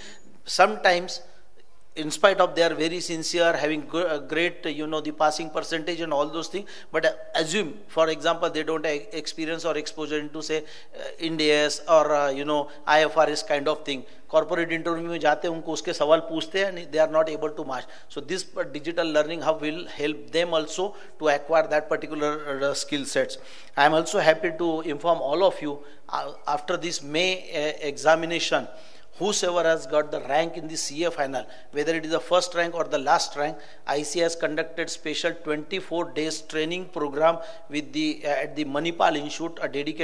sometimes in spite of they are very sincere, having great, you know, the passing percentage and all those things, but assume, for example, they don't have experience or exposure into, say, Ind AS or, you know, IFRS kind of thing. Corporate interview में जाते हैं, उनको उसके सवाल पूछते हैं and they are not able to match. So this digital learning hub will help them also to acquire that particular skill sets. I am also happy to inform all of you, after this May examination, whosoever has got the rank in the CA final, whether it is the first rank or the last rank, ICAI has conducted special 24 days training program with the at the Manipal Institute, a dedicated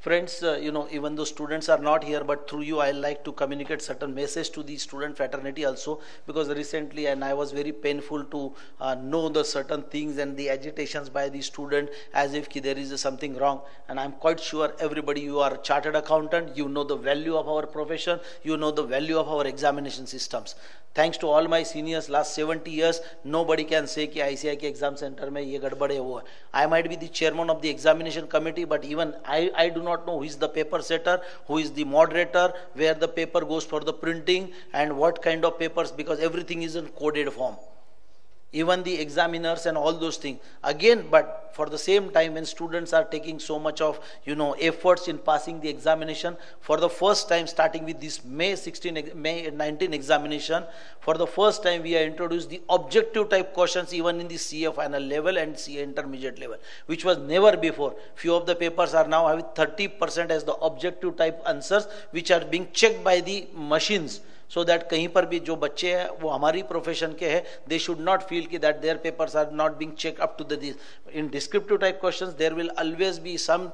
friends, you know, even though students are not here, but through you I like to communicate certain message to the student fraternity also, because recently and I was very painful to know the certain things and the agitations by the student as if there is something wrong. And I'm quite sure everybody, you are a chartered accountant, you know the value of our profession, you know the value of our examination systems. Thanks to all my seniors last 70 years, nobody can say कि ICAI के exam center में ये गड़बड़े हुआ. I might be the chairman of the examination committee, but even I do not know who is the paper setter, who is the moderator, where the paper goes for the printing and what kind of papers, because everything is in coded form. Even the examiners and all those things. Again, but for the same time, when students are taking so much of, you know, efforts in passing the examination, for the first time, starting with this May 19 examination, for the first time we have introduced the objective type questions even in the CA final level and CA intermediate level, which was never before. Few of the papers are now having 30% as the objective type answers, which are being checked by the machines. So that कहीं पर भी जो बच्चे हैं वो हमारी profession के हैं, they should not feel कि that their papers are not being checked up to the this. In descriptive type questions there will always be some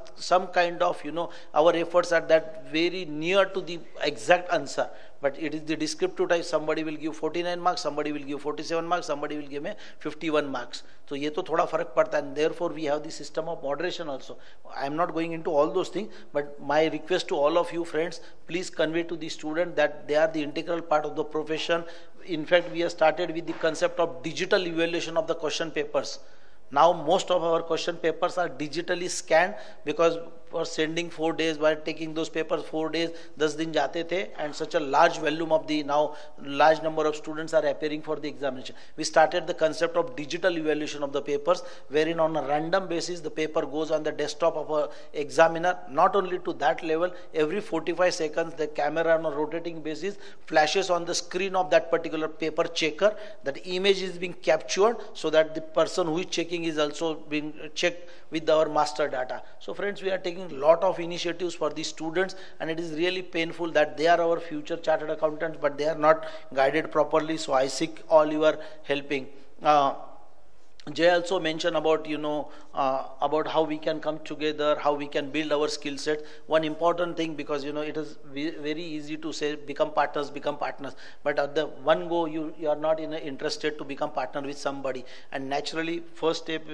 kind of, you know, our efforts are that very near to the exact answer. But it is the descriptive type, somebody will give 49 marks, somebody will give 47 marks, somebody will give me 51 marks. So ये तो थोड़ा फर्क पड़ता है, and therefore we have the system of moderation also. I am not going into all those things, but my request to all of you friends, please convey to the student that they are the integral part of the profession. In fact, we have started with the concept of digital evaluation of the question papers. Now most of our question papers are digitally scanned, because for sending 4 days, by taking those papers 4 days, 10 दिन जाते थे, and such a large volume of the, now large number of students are appearing for the examination. We started the concept of digital evaluation of the papers, wherein on a random basis the paper goes on the desktop of an examiner. Not only to that level, every 45 seconds the camera on a rotating basis flashes on the screen of that particular paper checker. That image is being captured so that the person who is checking is also being checked with our master data. So friends, we are taking a lot of initiatives for these students, and it is really painful that they are our future chartered accountants, but they are not guided properly. So I seek all your helping. Jay also mentioned about, about how we can come together, how we can build our skill set. One important thing, because, it is very easy to say become partners. But at the one go, you are not interested to become partner with somebody. And naturally, first step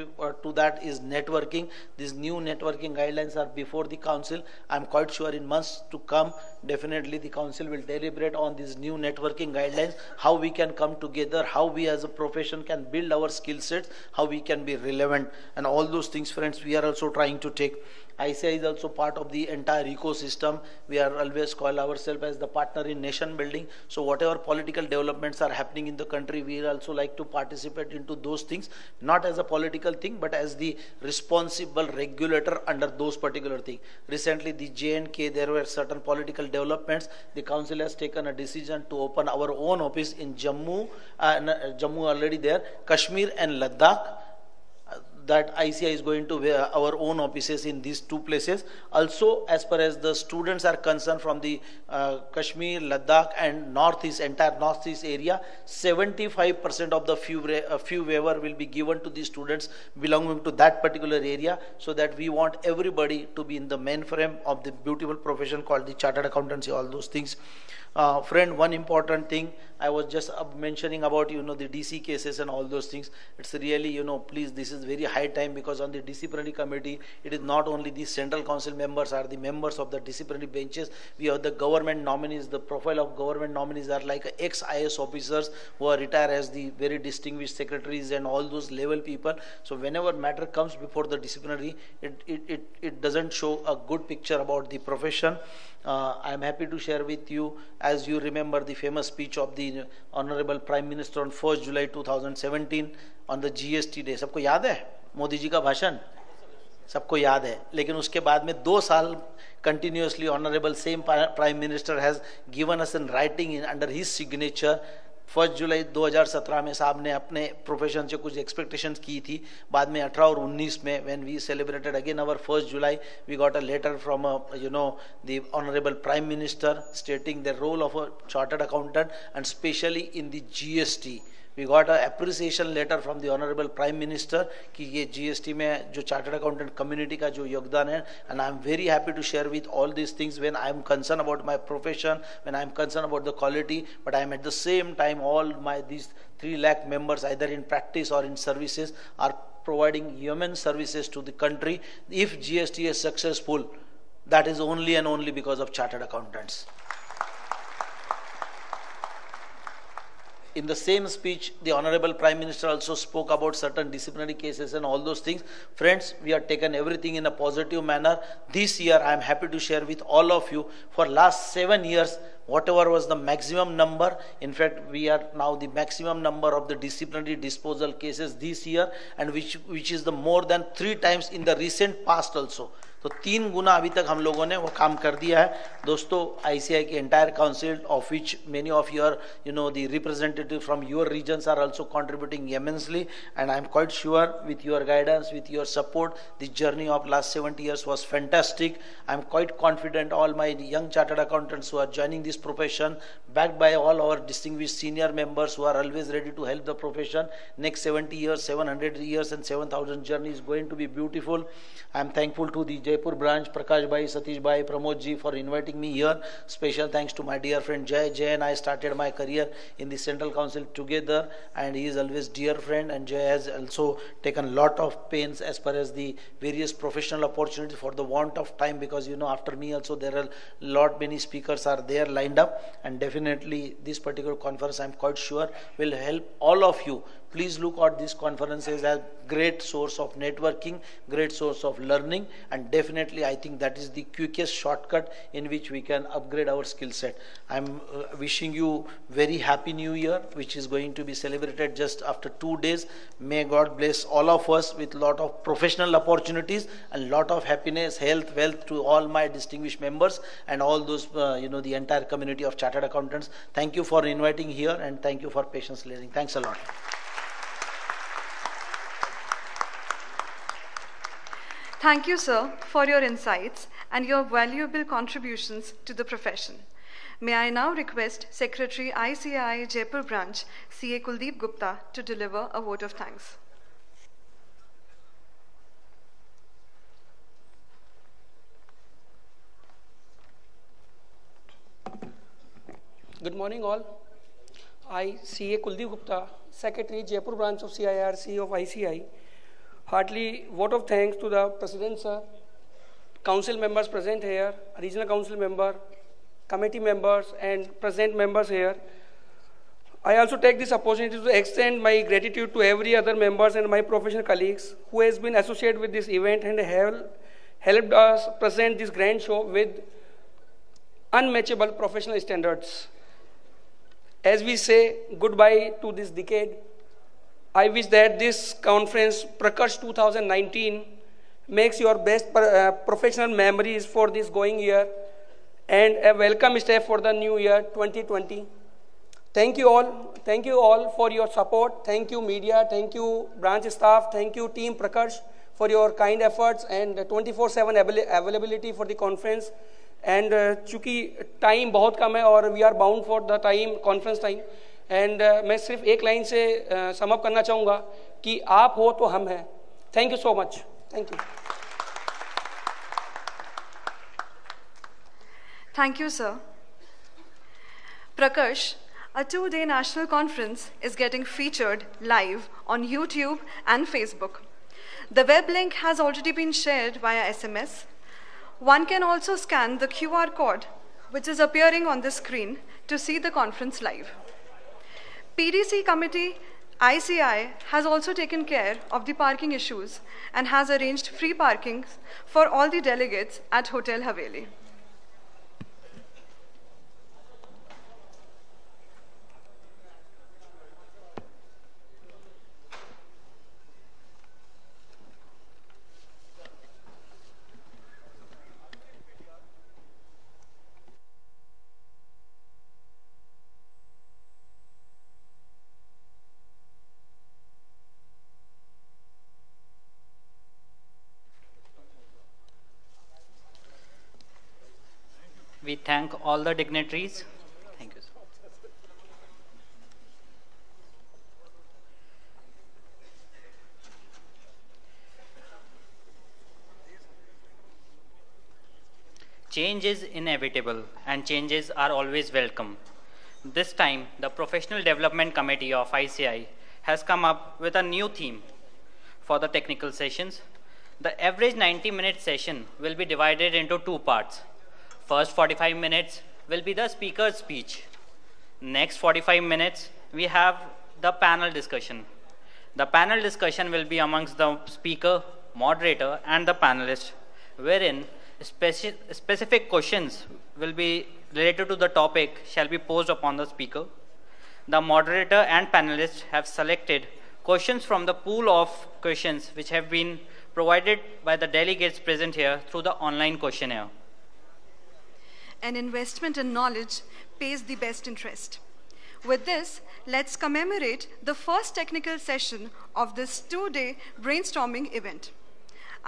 to that is networking. These new networking guidelines are before the council. I'm quite sure in months to come, definitely the council will deliberate on these new networking guidelines, how we can come together, how we as a profession can build our skill sets, how we can be relevant, and all those things, friends, we are also trying to take. ICAI is also part of the entire ecosystem. We are always call ourselves as the partner in nation building. So whatever political developments are happening in the country, we also like to participate into those things, not as a political thing, but as the responsible regulator under those particular things. Recently, the J&K, there were certain political developments. The council has taken a decision to open our own office in Jammu, Jammu already there, Kashmir and Ladakh. That ICAI is going to wear our own offices in these two places. Also, as far as the students are concerned, from the Kashmir, Ladakh and Northeast, entire Northeast area, 75% of the fee waiver will be given to the students belonging to that particular area, so that we want everybody to be in the mainframe of the beautiful profession called the Chartered Accountancy, all those things. Friend, one important thing, I was just mentioning about, the DC cases and all those things. It's really, please, this is very high time, because on the disciplinary committee, it is not only the central council members are the members of the disciplinary benches. We have the government nominees. The profile of government nominees are like ex-IS officers who are retired as the very distinguished secretaries and all those level people. So whenever matter comes before the disciplinary, it doesn't show a good picture about the profession. I am happy to share with you, as you remember the famous speech of the Honorable Prime Minister on 1st July 2017 on the GST day. सबको याद है मोदी जी का भाषण, सबको याद है. लेकिन उसके बाद में 2 साल continuously Honorable same Prime Minister has given us in writing under his signature. 1st July 2017 में साहब ने अपने प्रोफेशन से कुछ एक्सपेक्टेशंस की थी. बाद में 18 और 19 में when we celebrated again our 1st July, we got a letter from the honourable prime minister stating the role of a chartered accountant and specially in the GST. We got an appreciation letter from the Honorable Prime Minister कि ये GST में जो Chartered Accountant community का जो योगदान है, and I am very happy to share with all these things when I am concerned about my profession, when I am concerned about the quality, but I am at the same time all my these 3 lakh members either in practice or in services are providing human services to the country. If GST is successful, that is only and only because of Chartered Accountants. In the same speech, the Honorable Prime Minister also spoke about certain disciplinary cases and all those things. Friends, we have taken everything in a positive manner. This year, I am happy to share with all of you, for last 7 years, whatever was the maximum number, in fact, we are now the maximum number of the disciplinary disposal cases this year, and which is the more than 3 times in the recent past also. तो 3 गुना अभी तक हम लोगों ने वो काम कर दिया है. दोस्तों, ICAI की entire council of which many of your the representative from your regions are also contributing immensely, and I am quite sure with your guidance, with your support, the journey of last 70 years was fantastic. I am quite confident all my young chartered accountants who are joining this profession, backed by all our distinguished senior members who are always ready to help the profession. Next 70 years, 700 years and 7,000 journey is going to be beautiful. I am thankful to the Jaipur branch, Prakash Bhai, Satish Bhai, Pramod Ji for inviting me here. Special thanks to my dear friend Jay and I started my career in the Central Council together, and he is always dear friend, and Jay has also taken lot of pains as far as the various professional opportunities for the want of time, because after me also there are many speakers are there lined up, and definitely this particular conference I'm quite sure will help all of you. Please look at these conferences as great source of networking, great source of learning, and definitely I think that is the quickest shortcut in which we can upgrade our skill set. I'm wishing you very happy new year, which is going to be celebrated just after 2 days. May God bless all of us with lot of professional opportunities and lot of happiness, health, wealth to all my distinguished members and all those, the entire community of Chartered Accountants. Thank you for inviting here, and thank you for patience listening. Thanks a lot. Thank you, sir, for your insights and your valuable contributions to the profession. May I now request Secretary ICAI Jaipur Branch, CA Kuldeep Gupta, to deliver a vote of thanks. Good morning all. I, CA Kuldeep Gupta, Secretary, Jaipur branch of CIRC of ICAI. Heartily vote of thanks to the President sir, Council members present here, Regional Council member, committee members and present members here. I also take this opportunity to extend my gratitude to every other members and my professional colleagues who has been associated with this event and have helped us present this grand show with unmatchable professional standards. As we say goodbye to this decade, I wish that this conference, Prakarsh 2019, makes your best professional memories for this going year and a welcome step for the new year 2020. Thank you all. Thank you all for your support. Thank you media. Thank you branch staff. Thank you team Prakarsh for your kind efforts and 24/7 availability for the conference. And चूँकि time बहुत कम है और we are bound for the time conference time and मैं सिर्फ एक line से sum up करना चाहूँगा कि आप हो तो हम हैं. Thank you so much. Thank you. Thank you sir. Prakash, a two-day national conference is getting featured live on YouTube and Facebook. The web link has already been shared via SMS. One can also scan the QR code, which is appearing on the screen, to see the conference live. PDC committee ICAI has also taken care of the parking issues and has arranged free parking for all the delegates at Hotel Haveli. We thank all the dignitaries. Thank you, sir. Change is inevitable and changes are always welcome. This time, the Professional Development Committee of ICAI has come up with a new theme for the technical sessions. The average 90-minute session will be divided into two parts. First 45 minutes will be the speaker's speech. Next 45 minutes, we have the panel discussion. The panel discussion will be amongst the speaker, moderator, and the panelist, wherein specific questions will be related to the topic shall be posed upon the speaker. The moderator and panelist have selected questions from the pool of questions which have been provided by the delegates present here through the online questionnaire. An investment in knowledge pays the best interest. With this, let's commemorate the first technical session of this two-day brainstorming event.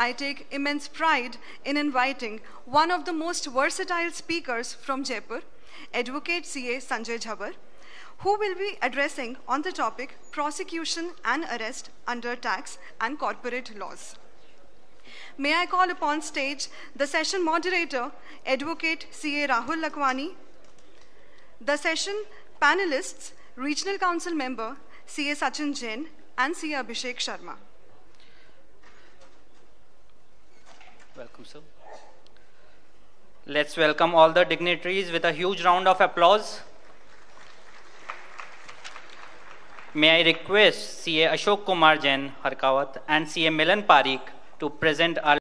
I take immense pride in inviting one of the most versatile speakers from Jaipur, Advocate CA Sanjay Jhabbar, who will be addressing on the topic prosecution and arrest under tax and corporate laws. May I call upon stage the session moderator, Advocate CA Rahul Lakwani, the session panelists, Regional Council member, CA Sachin Jain and CA Abhishek Sharma. Welcome, sir. Let's welcome all the dignitaries with a huge round of applause. May I request CA Ashok Kumar Jain Harkawat and CA Milan Parikh to present our